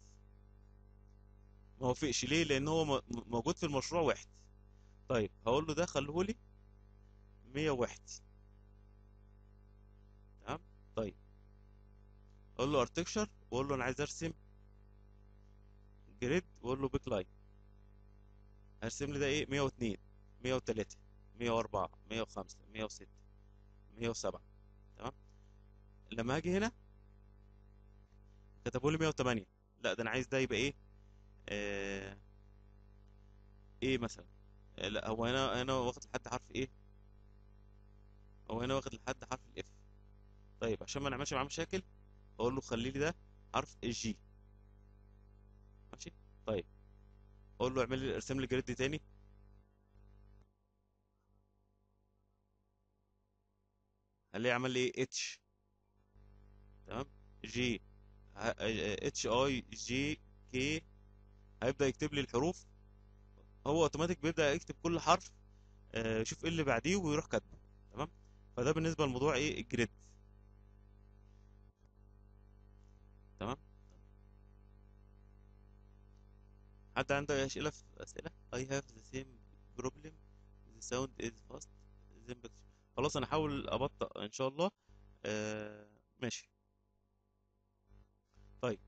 ما وافقش ليه؟ لان هو موجود في المشروع واحد. طيب هقول له ده خليه لي 101 تمام. طيب اقول له ارتكشر واقول له انا عايز ارسم جريد واقول له بيك لاين. هرسم لي ده ايه 102 103 104 105 106 107 تمام. لما اجي هنا كتبوا لي 108. لا ده انا عايز ده يبقى ايه ايه مثلا. لا هو هنا واخد لحد حرف ايه، هو هنا واخد لحد حرف الاف. طيب عشان ما نعملش معاه مشاكل اقول له خلي لي ده حرف الجي ماشي. طيب اقول له اعمل لي ارسم لي جريد تاني هلاقيه عمل لي اتش تمام جي اتش اي جي كي. هيبدا يكتب لي الحروف، هو اوتوماتيك بيبدا يكتب كل حرف يشوف ايه اللي بعديه ويروح كاتبه تمام. فده بالنسبه لموضوع ايه الجريد تمام. حد عنده اسئله في اسئله؟ I have the same problem the sound is fast the خلاص انا هحاول ابطئ ان شاء الله ماشي. طيب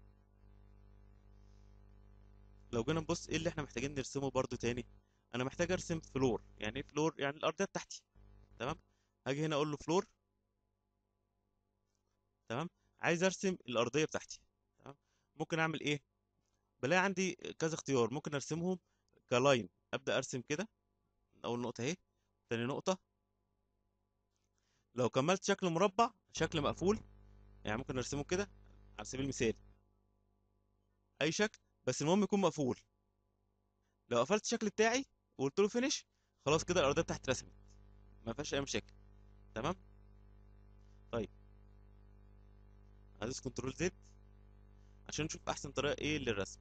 لو جينا نبص ايه اللي احنا محتاجين نرسمه برضو تاني، انا محتاج ارسم فلور. يعني ايه فلور؟ يعني الارضيه بتاعتي تمام. هاجي هنا اقول له فلور تمام. عايز ارسم الارضيه بتاعتي تمام. ممكن اعمل ايه؟ بلاقي عندي كذا اختيار ممكن ارسمهم كلاين. ابدا ارسم كده اول نقطه اهي، تاني نقطه. لو كملت شكل مربع شكل مقفول يعني ممكن نرسمه كده على سبيل المثال اي شكل، بس المهم يكون مقفول. لو قفلت الشكل بتاعي وقلت له فينيش خلاص كده الارضيه بتاعتي اترسمت ما فيهاش اي مشاكل تمام. طيب هدوس كنترول زد عشان نشوف احسن طريقه ايه للرسم.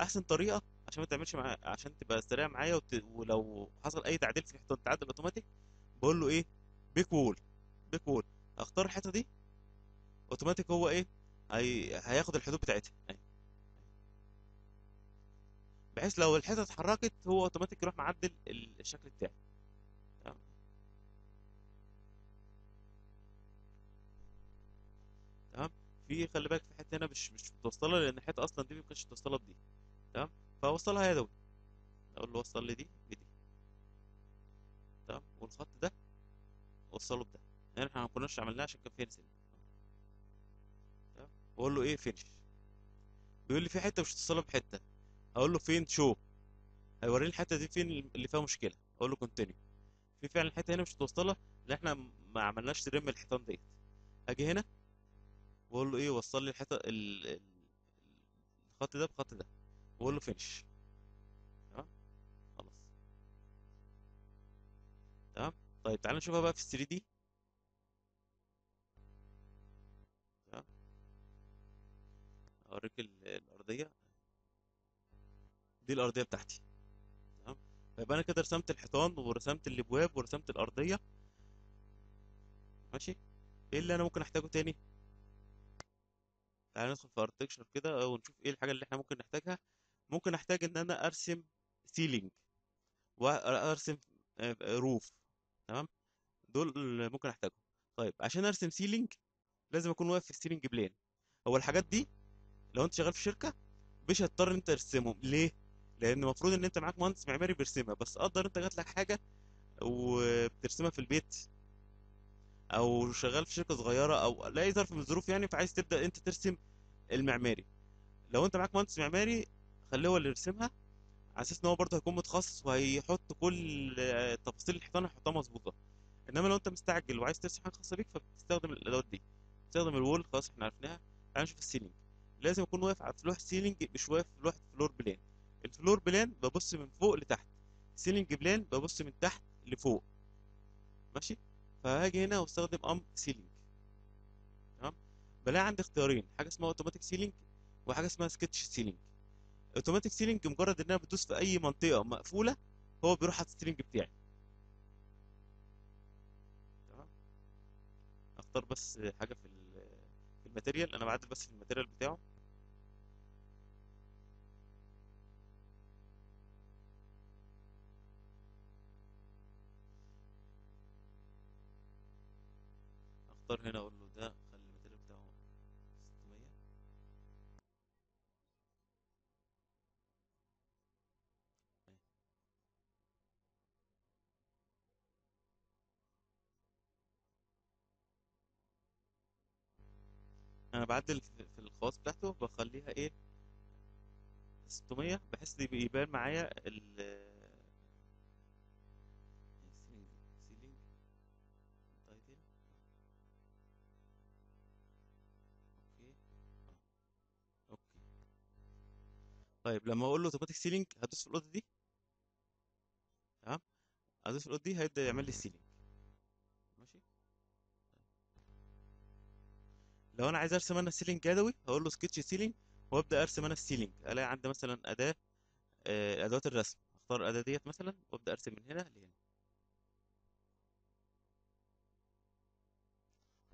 احسن طريقه عشان ما تعملش معايا، عشان تبقى سريع معايا ولو حصل اي تعديل في حته التعديل اوتوماتيك بقول له ايه بيك وول. بيك وول اختار الحته دي اوتوماتيك هو ايه هياخد الحدود بتاعتها بحيث لو الحته اتحركت هو اوتوماتيك يروح معدل الشكل بتاعي تمام. تمام في خلي بالك في حته هنا مش متوصله لان الحته اصلا دي ما كانتش متوصله بدي تمام. فوصلها يدوي اقول له وصل لي دي بدي تمام. والخط ده وصله بده يعني احنا ما كناش عملناه عشان كان فيه نسيان تمام. واقول له ايه فينش. بيقول لي في حته مش متوصله بحته، اقول له فين شو هيوريني الحته دي فين اللي فيها مشكله. اقول له كونتينيو. في فعلا الحته هنا مش متوصله لان احنا ما عملناش ترم الحيطان ديت. اجي هنا واقول له ايه وصل لي الحته الخط ده بخط ده واقول له فينش تمام خلاص تمام. طيب تعالى نشوفها بقى في 3 دي تمام. اوريك الارضيه دي الارضيه بتاعتي تمام. فيبقى انا كده رسمت الحيطان ورسمت الابواب ورسمت الارضيه ماشي. ايه اللي انا ممكن احتاجه تاني؟ تعالى ندخل في اركتكشر كده ونشوف ايه الحاجه اللي احنا ممكن نحتاجها. ممكن احتاج ان انا ارسم سيلينج وارسم روف تمام. دول ممكن احتاجهم. طيب عشان ارسم سيلينج لازم اكون واقف في السيلينج بلان. هو الحاجات دي لو انت شغال في شركه مش هتضطر انت ترسمهم. ليه؟ لان المفروض ان انت معاك مهندس معماري بيرسمها، بس اقدر انت جاتلك حاجه وبترسمها في البيت او شغال في شركه صغيره او لاي ظرف من الظروف يعني، فعايز تبدا انت ترسم المعماري. لو انت معاك مهندس معماري خليه هو اللي يرسمها على اساس ان هو برضه هيكون متخصص وهيحط كل تفاصيل الحيطان هيحطها مظبوطه. انما لو انت مستعجل وعايز ترسم حاجه خاصه بيك فبتستخدم الادوات دي. بتستخدم الوول خلاص احنا عرفناها. تعال نشوف السيلينج. لازم اكون واقف على لوحه سيلينج مش واقف في لوحه فلور بلان. الفلور بلان ببص من فوق لتحت، سيلينج بلان ببص من تحت لفوق ماشي. فهاجي هنا واستخدم سيلينج تمام. بلاقي عندي اختيارين، حاجه اسمها اوتوماتيك سيلينج وحاجه اسمها سكتش سيلينج. اوتوماتيك سيلينج مجرد ان انا بدوس في اي منطقه مقفوله هو بيروح على السيلينج بتاعي. تمام، اختار بس حاجه في الماتيريال، انا بعدل بس في الماتيريال بتاعه. اختار هنا اقول له ده، خلي الماتيريال بتاعه 600. انا بعدل في الخواص بتاعته بخليها ايه 600 بحيث يبان معايا طيب لما اقول له اوتوماتيك سيلينج هدوس في الاوضه دي. تمام، هدوس في الاوضه دي هيبدا يعمل لي السيلينج. ماشي، لو انا عايز ارسم انا سيلينج يدوي هقول له سكتش سيلينج وابدا ارسم انا السيلينج. الاقي عندي مثلا اداه، ادوات الرسم، اختار الاداه ديت مثلا وابدا ارسم من هنا لهنا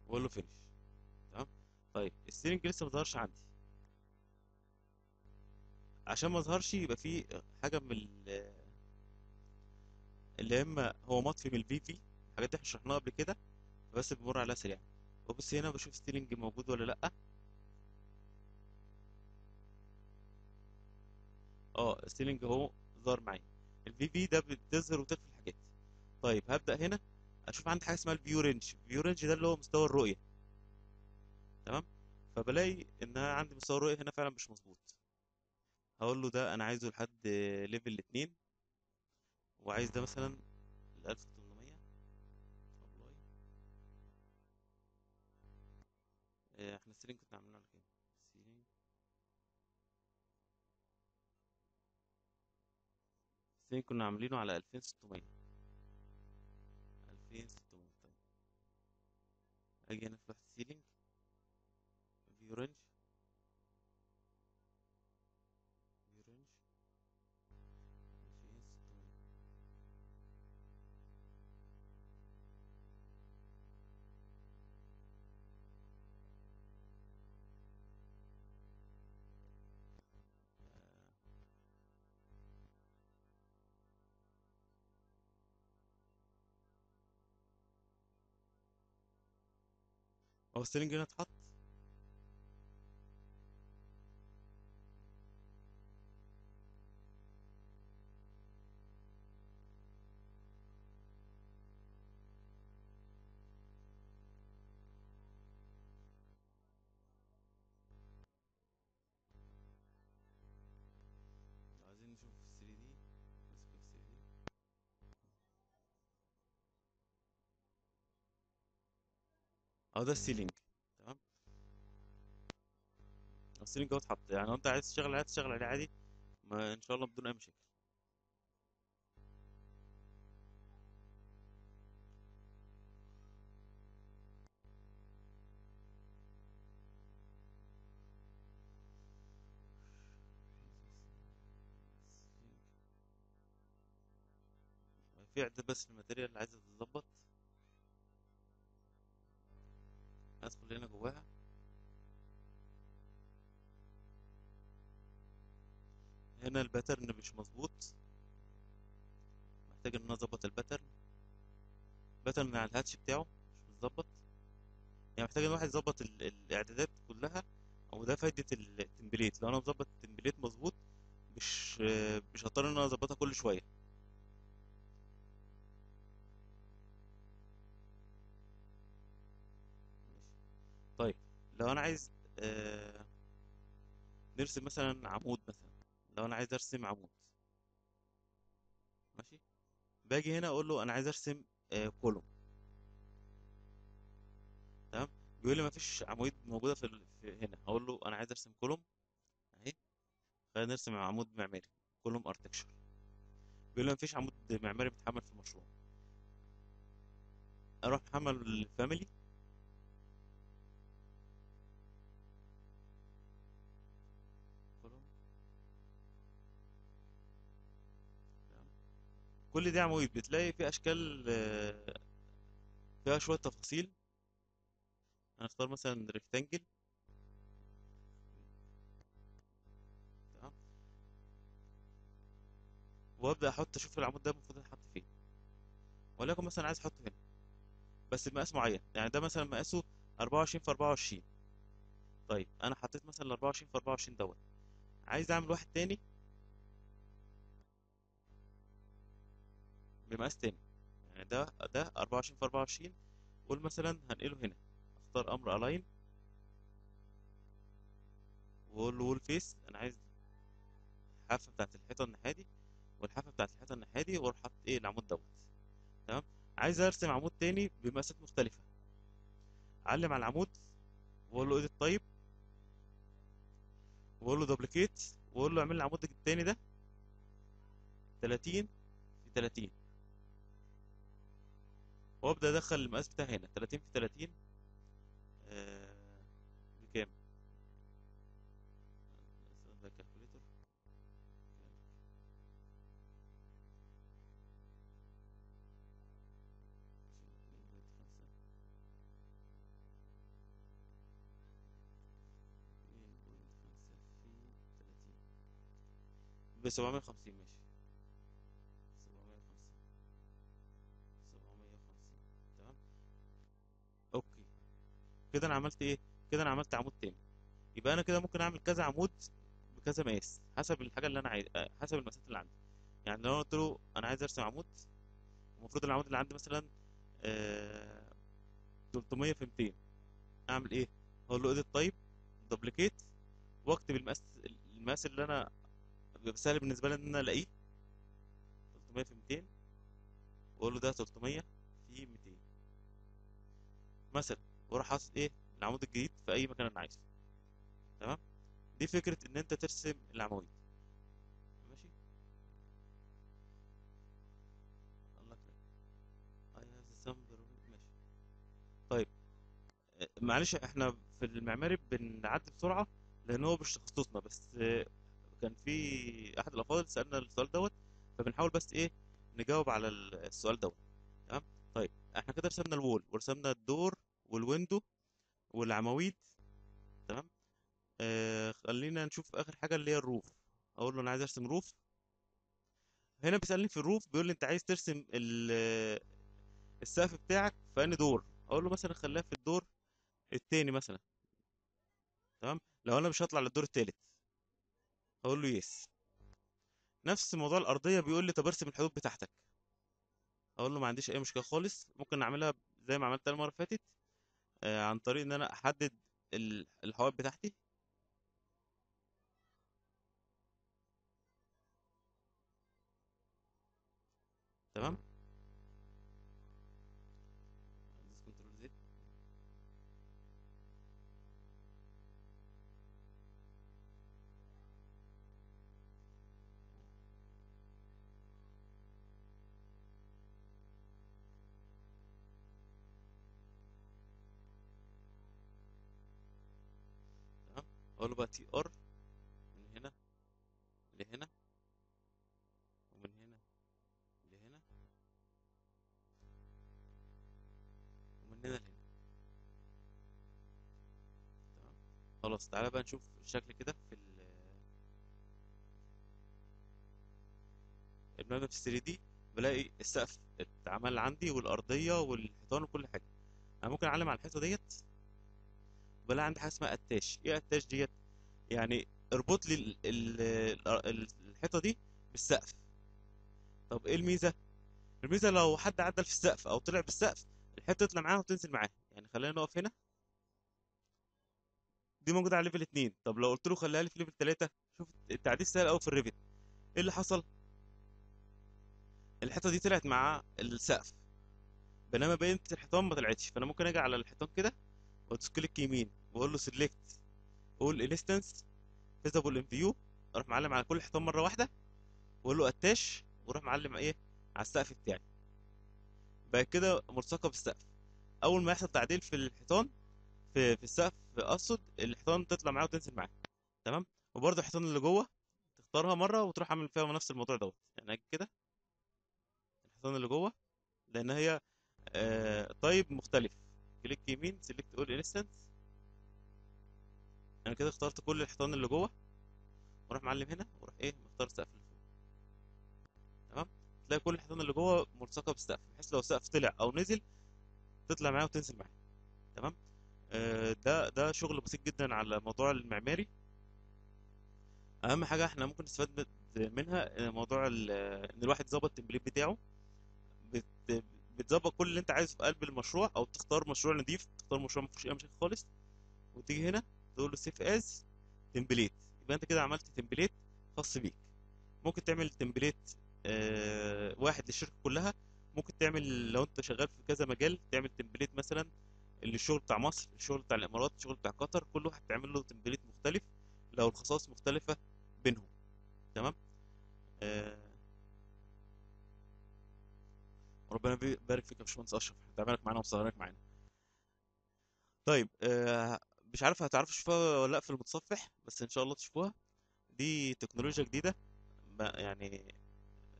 واقول له فينش. تمام، طيب السيلينج لسه ما ظهرش عندي، عشان ما ظهرش يبقى في حاجه من اللي اما هو مطفي من الفي في، الحاجات دي احنا شرحناها قبل كده بس بمر عليها سريع. وبص هنا بشوف ستيلينج موجود ولا لا. ستيلينج اهو ظهر معايا. الفي في ده بتظهر وتخفي الحاجات. طيب هبدا هنا اشوف عندي حاجه اسمها الفيو رينج. الفيو رينج ده اللي هو مستوى الرؤيه. تمام، فبلاقي ان انا عندي مستوى الرؤيه هنا فعلا مش مظبوط. هقول له ده انا عايزه لحد ليفل 2، وعايز ده مثلا ل 1800. والله احنا السيلينج كنا عاملينه على كده. السيلينج كنا عاملينه على 2600. 2600 اجي هنا في السيلينج فيو رينج، هو السيلينج هنا اتحط. عايزين نشوف في 3 دي، ماسكه في 3 دي. ده السيلينج. تمام، السيلينج اهو اتحط. يعني لو انت عايز تشتغل عليه تشتغل عليه عادي، ما ان شاء الله بدون اي مشاكل. في عدة بس في الماتيريال اللي عايزة تتظبط، ادخل هنا جواها هنا الباترن مش مظبوط، محتاج ان انا اظبط الباترن. الباترن على الهاتش بتاعه مش متظبط، يعني محتاج ان الواحد يظبط الاعدادات كلها، او ده فايدة التمبليت. لو انا مظبط التمبليت مظبوط مش هضطر ان انا اظبطها كل شوية. طيب لو انا عايز نرسم مثلا عمود، مثلا لو انا عايز ارسم عمود، ماشي، باجي هنا اقول له انا عايز ارسم كولوم. تمام، بيقول لي مفيش عواميد موجوده في هنا. هقول له انا عايز ارسم كولوم اهي، خلينا نرسم عمود معماري كولوم اركتشر. بيقول لي مفيش عمود معماري بيتحمل في المشروع. اروح احمل الفاميلي كل دي عواميد بتلاقي في اشكال فيها شويه تفاصيل. هنختار مثلا ريكتانجل، تمام، وابدا احط اشوف العمود ده المفروض يتحط فين، ولكن مثلا عايز احطه هنا بس بمقاس معين، يعني ده مثلا مقاسه 24 في 24. طيب انا حطيت مثلا 24 في 24 دوت، عايز اعمل واحد تاني بمقاس تاني، يعني ده 24 في 24، قول مثلا هنقله هنا، اختار امر الاين واقول له وول فيس، انا عايز الحافه بتاعت الحيطه الناحيه دي والحافه بتاعت الحيطه الناحيه دي، واروح حاطط ايه العمود دوت. تمام، عايز ارسم عمود تاني بمقاسات مختلفه، اعلم على العمود واقول له ايديت تايب واقول له دوبليكيت واقول له اعمل لي العمود التاني ده 30 في 30، وابدا ادخل المقاس بتاعي هنا 30 في 30. بكام؟ ب750، ماشي، 750. تمام، اوكي، كده انا عملت ايه؟ كده انا عملت عمود تاني. يبقى انا كده ممكن اعمل كذا عمود بكذا مقاس حسب الحاجه اللي انا عايز، حسب المقاسات اللي عندي. يعني لو انا قلت له انا عايز ارسم عمود، المفروض العمود اللي عندي مثلا 300 في 200، اعمل ايه؟ اقول له اديت تايب دوبليكيت واكتب المقاس اللي انا سهل بالنسبه لي ان انا الاقيه 300 في 200، واقول له ده 300 في 200 مثلا، واروح حاطط ايه العمود الجديد في اي مكان انا عايزه. تمام، دي فكره ان انت ترسم العواميد. ماشي، الله يكرمك. ماشي، طيب معلش احنا في المعماري بنعدي بسرعه لان هو مش تخصصنا، بس كان في احد الافاضل سالنا السؤال دوت، فبنحاول بس ايه نجاوب على السؤال دوت. تمام، طيب احنا كده رسمنا الوول ورسمنا الدور والويندو والعواميد. تمام، خلينا نشوف اخر حاجه اللي هي الروف. اقول له انا عايز ارسم روف. هنا بيسالني في الروف، بيقول لي انت عايز ترسم السقف بتاعك في انهي دور. اقول له مثلا خليها في الدور الثاني مثلا. تمام، لو انا مش هطلع للدور الثالث اقول له يس. نفس موضوع الارضيه، بيقول لي طب ارسم الحدود بتاعتك. اقول له ما عنديش اي مشكله خالص، ممكن نعملها زي ما عملتها المره اللي فاتت، عن طريق ان انا احدد الحوائط بتاعتي. تمام، اقول له بقى تي ار من هنا لهنا ومن هنا لهنا ومن هنا لهنا. تمام، خلاص تعالى بقى نشوف الشكل كده في المبنى في 3D. بلاقي السقف اتعمل عندي والارضيه والحيطان وكل حاجه. انا ممكن اعلم على الحيطه ديت، بلاقي عندي حاجه اسمها اتاش. ايه اتاش ديت؟ يعني اربط لي الحيطه دي بالسقف. طب ايه الميزه؟ الميزه لو حد عدل في السقف او طلع بالسقف الحيطه تطلع معاه وتنزل معاه. يعني خلينا نقف هنا، دي موجوده على ليفل 2. طب لو قلت له خليها لي في ليفل 3، شوف التعديل سهل قوي في الريفت. ايه اللي حصل؟ الحيطه دي طلعت مع السقف، بينما بقيه الحيطان ما طلعتش. فانا ممكن اجي على الحيطان كده وتسكليك يمين واقول له سيلكت اول انستنس فيزابل ان فيو، اروح معلم على كل حيطان مره واحده واقول له اتاش، واروح معلم ايه على السقف بتاعي. بقى كده ملصقه بالسقف. اول ما يحصل تعديل في الحيطان في السقف اقصد، الحيطان تطلع معاه وتنزل معاه. تمام، وبرده الحيطان اللي جوه تختارها مره وتروح عامل فيها نفس الموضوع دوت. يعني اجي كده الحيطان اللي جوه لان هي طيب مختلف. كليك يمين سيلكت اول انستنس. انا كده اخترت كل الحيطان اللي جوه واروح معلم هنا واروح ايه مختار سقف لفوق. تمام، تلاقي كل الحيطان اللي جوه ملصقه بالسقف بحيث لو السقف طلع او نزل تطلع معاه وتنزل معاه. تمام، ده شغل بسيط جدا على موضوع المعماري. اهم حاجه احنا ممكن نستفاد منها موضوع ان الواحد يظبط التمبليت بتاعه. بتظبط كل اللي انت عايزه في قلب المشروع، او تختار مشروع نضيف، تختار مشروع ما فيهوش اي مشاكل خالص، وتيجي هنا تقول له سيف از تمبليت. يبقى انت كده عملت تمبليت خاص بيك. ممكن تعمل تمبليت واحد للشركه كلها، ممكن تعمل لو انت شغال في كذا مجال تعمل تمبليت مثلا للشغل بتاع مصر، الشغل بتاع الامارات، الشغل بتاع قطر، كل واحد تعمل له تمبليت مختلف لو الخصائص مختلفه بينهم. تمام، ربنا يبارك فيك يا باشمهندس اشرف، تعبانك معانا ومسهرانك معانا. طيب مش عارف هتعرفوا تشوفوها ولا لا في المتصفح، بس ان شاء الله تشوفوها. دي تكنولوجيا جديده يعني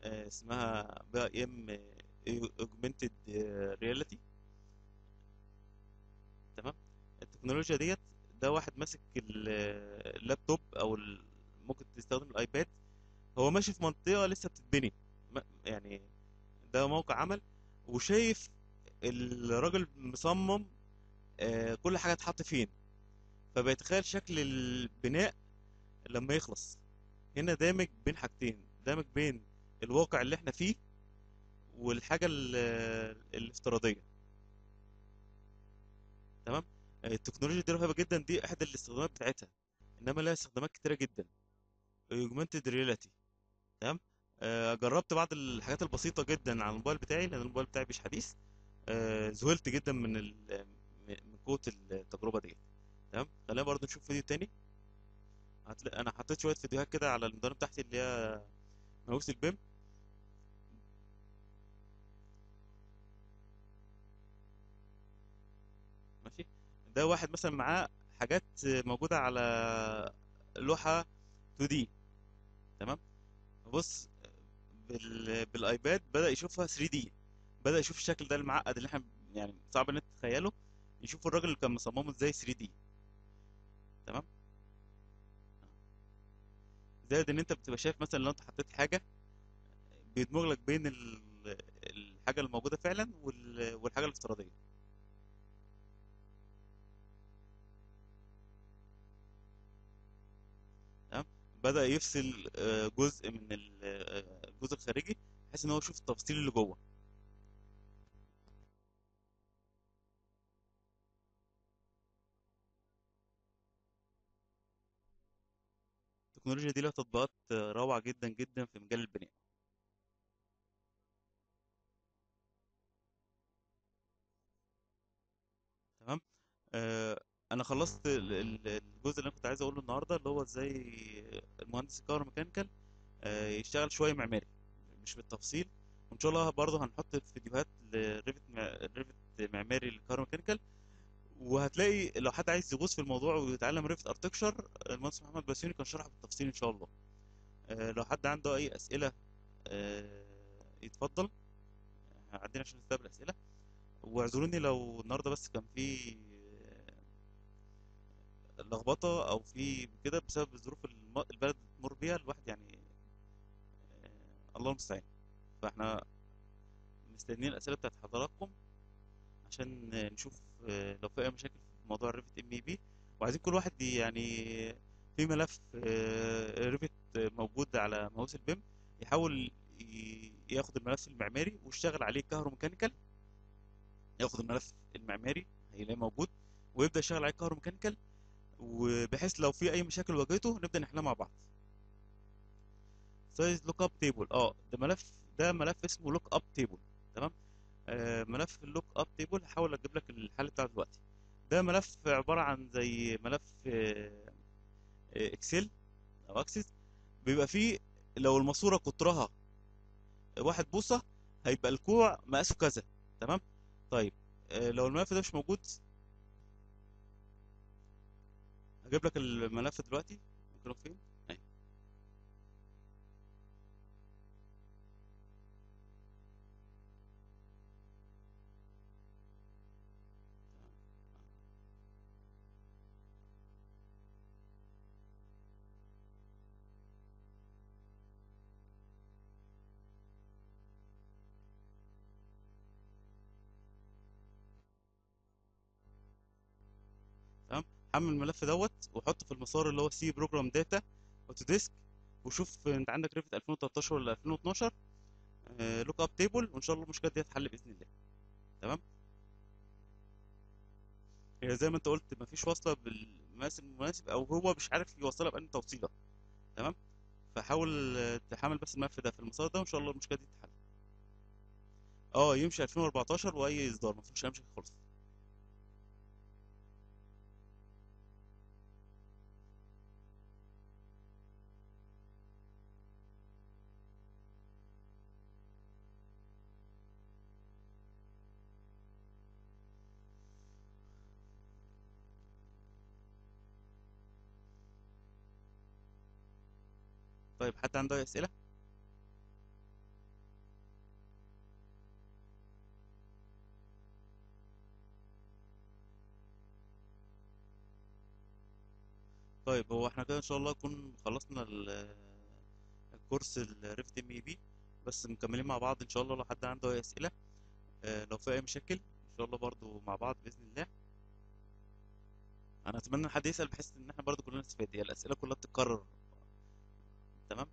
اسمها Augmented Reality. تمام، التكنولوجيا ديت ده واحد ماسك اللابتوب او ممكن تستخدم الايباد، هو ماشي في منطقه لسه بتتبني، يعني ده موقع عمل وشايف الراجل مصمم كل حاجه اتحط فين، فبيتخيل شكل البناء لما يخلص. هنا دامج بين حاجتين، دامج بين الواقع اللي احنا فيه والحاجه الافتراضيه. تمام، التكنولوجيا دي رهيبه جدا، دي احدى الاستخدامات بتاعتها، انما لها استخدامات كتيره جدا. Augmented Reality. تمام، جربت بعض الحاجات البسيطه جدا على الموبايل بتاعي لان الموبايل بتاعي مش حديث، ذهلت جدا من قوه التجربه ديت. تمام، خلينا برضو نشوف فيديو تاني. انا حطيت شويه فيديوهات كده على المدرج بتاعتي اللي هي ماوس البيم. ماشي، ده واحد مثلا معاه حاجات موجوده على لوحه 2D. تمام، بص بالايباد بدأ يشوفها 3D، بدأ يشوف الشكل ده المعقد اللي احنا يعني صعب ان انت تتخيله، يشوف الراجل اللي كان مصممه ازاي 3D. تمام، زائد ان انت بتبقى شايف مثلا لو انت حطيت حاجه بيدمج لك بين الحاجه اللي موجوده فعلا والحاجه الافتراضيه. تمام، بدأ يفصل جزء من الجزء الخارجي بحيث ان هو يشوف التفاصيل اللي جوه. التكنولوجيا دي لها تطبيقات روعة جدا جدا في مجال البناء. تمام، انا خلصت الجزء اللي انا كنت عايز اقوله النهارده، اللي هو ازاي المهندس الكهروميكانيكال يشتغل شويه معماري مش بالتفصيل، وان شاء الله برضه هنحط فيديوهات لريفت معماري الكهروميكانيكال، وهتلاقي لو حد عايز يغوص في الموضوع ويتعلم ريفت اركتشر المهندس محمد باسيوني كان شرحه بالتفصيل ان شاء الله. لو حد عنده اي اسئله يتفضل، قاعدين عشان نستقبل اسئله، واعذروني لو النهارده بس كان في لخبطه او في كده بسبب الظروف البلد بتمر بيها الواحد، يعني الله المستعان. فاحنا مستنيين الاسئله بتاعت حضراتكم عشان نشوف لو في اي مشاكل في موضوع الريفت MEP، وعايزين كل واحد يعني في ملف ريفت موجود على ماوس البيم يحاول ياخد الملف المعماري ويشتغل عليه كهروميكانيكال، ياخد الملف المعماري هيلاقيه موجود ويبدا يشتغل عليه كهروميكانيكال، وبحيث لو في اي مشاكل واجهته نبدا نحلها مع بعض. سايز لوك اب تيبل، ده ملف اسمه لوك اب تيبل. تمام، ملف اللوك اب تيبل هحاول اجيب لك الحل بتاعه دلوقتي. ده ملف عباره عن زي ملف اكسل او اكسس، بيبقى فيه لو الماسوره قطرها 1 بوصه هيبقى الكوع مقاسه كذا. تمام، طيب لو الملف ده مش موجود هجيب لك الملف دلوقتي. ممكن اروح فين؟ اهي، حمل الملف دوت وحطه في المسار اللي هو سي بروجرام داتا اوتوديسك، وشوف انت عندك ريفت 2013 ولا 2012 لوك اب تيبل، وان شاء الله المشكله دي هتتحل باذن الله. تمام، هي زي ما انت قلت مفيش واصله بالمقاس المناسب او هو مش عارف يوصلها بأنهي توصيله. تمام، فحاول تحمل بس الملف ده في المسار ده وان شاء الله المشكله دي تتحل. يمشي 2014 واي اصدار، مفيش اي مشاكل خالص. طيب، حد عنده أي أسئلة؟ طيب، هو احنا كده ان شاء الله نكون خلصنا الكورس الريفت MEP، بس مكملين مع بعض ان شاء الله لو حد عنده أي أسئلة، لو في أي مشاكل ان شاء الله برضو مع بعض بإذن الله. أنا أتمنى حد يسأل بحيث إن احنا برضو كلنا نستفاد، هي الأسئلة كلها بتتكرر. تمام،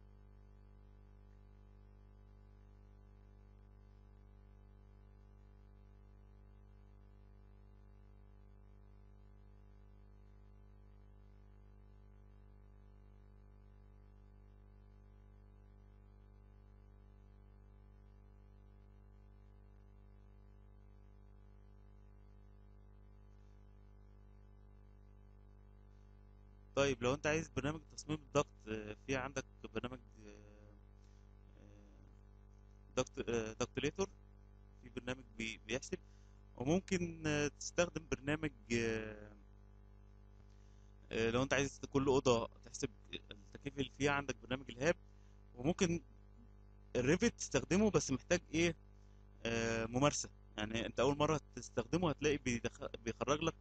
طيب لو انت عايز برنامج تصميم الضغط، في عندك برنامج دكتليتور، في برنامج بيحسب، وممكن تستخدم برنامج لو انت عايز كل اوضه تحسب التكييف اللي فيها، عندك برنامج الهاب، وممكن الريفت تستخدمه بس محتاج ايه ممارسه، يعني انت اول مره تستخدمه هتلاقي بيخرج لك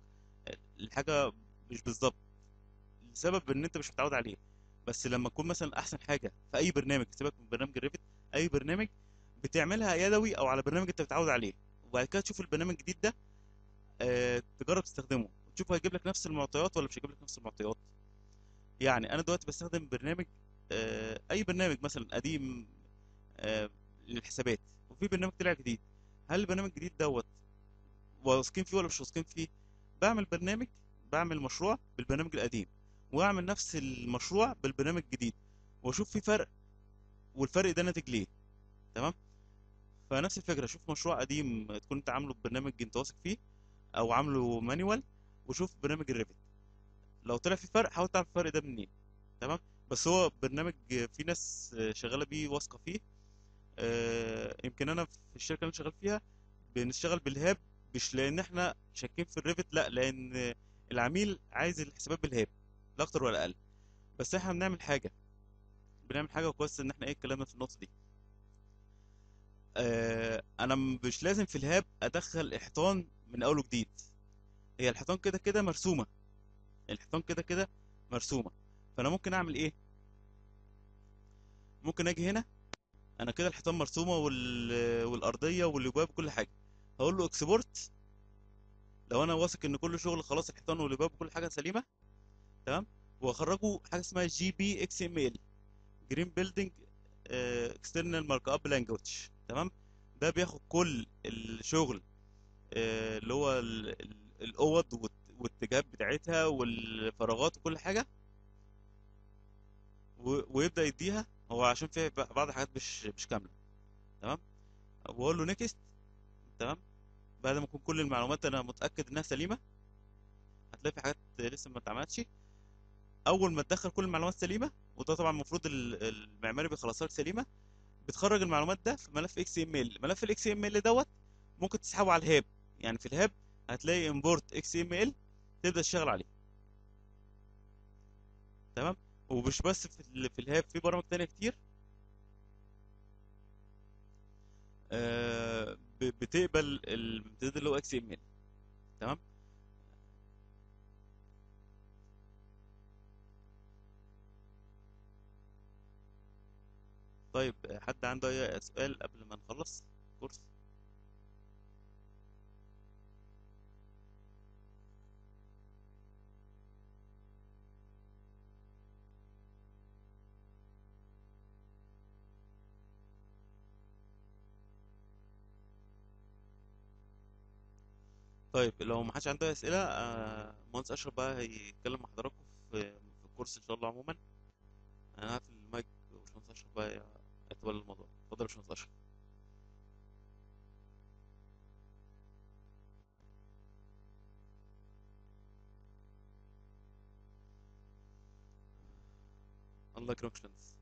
الحاجه مش بالظبط لسبب ان انت مش متعود عليه، بس لما تكون مثلا احسن حاجه في اي برنامج، سيبك من برنامج الريفت، اي برنامج بتعملها يدوي او على برنامج انت متعود عليه، وبعد كده تشوف البرنامج الجديد ده تجرب تستخدمه وتشوف هيجيب لك نفس المعطيات ولا مش هيجيب لك نفس المعطيات. يعني انا دلوقتي بستخدم برنامج اي برنامج مثلا قديم للحسابات، وفي برنامج طلع جديد، هل البرنامج الجديد دوت واثقين فيه ولا مش واثقين فيه؟ بعمل مشروع بالبرنامج القديم واعمل نفس المشروع بالبرنامج الجديد واشوف في فرق، والفرق ده ناتج ليه. تمام، فنفس الفكره، شوف مشروع قديم تكون انت عامله ببرنامج انت واثق فيه او عامله مانيوال، وشوف برنامج الريفت لو طلع في فرق حاول تعرف الفرق ده منين. تمام، بس هو برنامج في ناس شغاله بيه واثقه فيه، يمكن انا في الشركه اللي شغال فيها بنشتغل بالهاب، مش لان احنا شاكين في الريفت، لا، لان العميل عايز الحسابات بالهاب لا اكتر ولا اقل، بس احنا بنعمل حاجه كويس ان احنا اتكلمنا في النقطه دي. انا مش لازم في الهاب ادخل احيطان من اول وجديد، هي الحيطان كده كده مرسومه، فانا ممكن اعمل ايه؟ ممكن اجي هنا، انا كده الحيطان مرسومه والارضيه والابواب وكل حاجه، هقول له اكسبورت لو انا واثق ان كل شغل خلاص الحيطان والابواب وكل حاجه سليمه. تمام، واخرجه حاجه اسمها JBXML جرين بيلدينج اكسترنال مارك اب لانجويج. تمام، ده بياخد كل الشغل اللي هو الاوض والاتجاهات بتاعتها والفراغات وكل حاجه، ويبدا يديها هو عشان فيها بعض الحاجات مش كامله. تمام، واقول له نيكست. تمام، بعد ما يكون كل المعلومات انا متاكد انها سليمه، هتلاقي في حاجات لسه ما اتعملتش، اول ما تدخل كل المعلومات سليمه، وده طبعا المفروض المعماري بيخلصها لك سليمه، بتخرج المعلومات ده في ملف XML. ملف XML دوت ممكن تسحبه على الهاب، يعني في الهاب هتلاقي import XML تبدا تشتغل عليه. تمام، ومش بس في الهاب، في برامج تانية كتير بتقبل الامتداد اللي هو XML. تمام، طيب حد عنده اي سؤال قبل ما نخلص الكورس؟ طيب لو ما حدش عنده اسئله، مهندس اشرف بقى هيتكلم مع حضراتكم في الكورس ان شاء الله. عموما انا هقفل المايك وباشمهندس اشرف بقى يتولى الموضوع. اتفضل يا باشمهندس اشرف. الله يكرمك يا باشمهندس.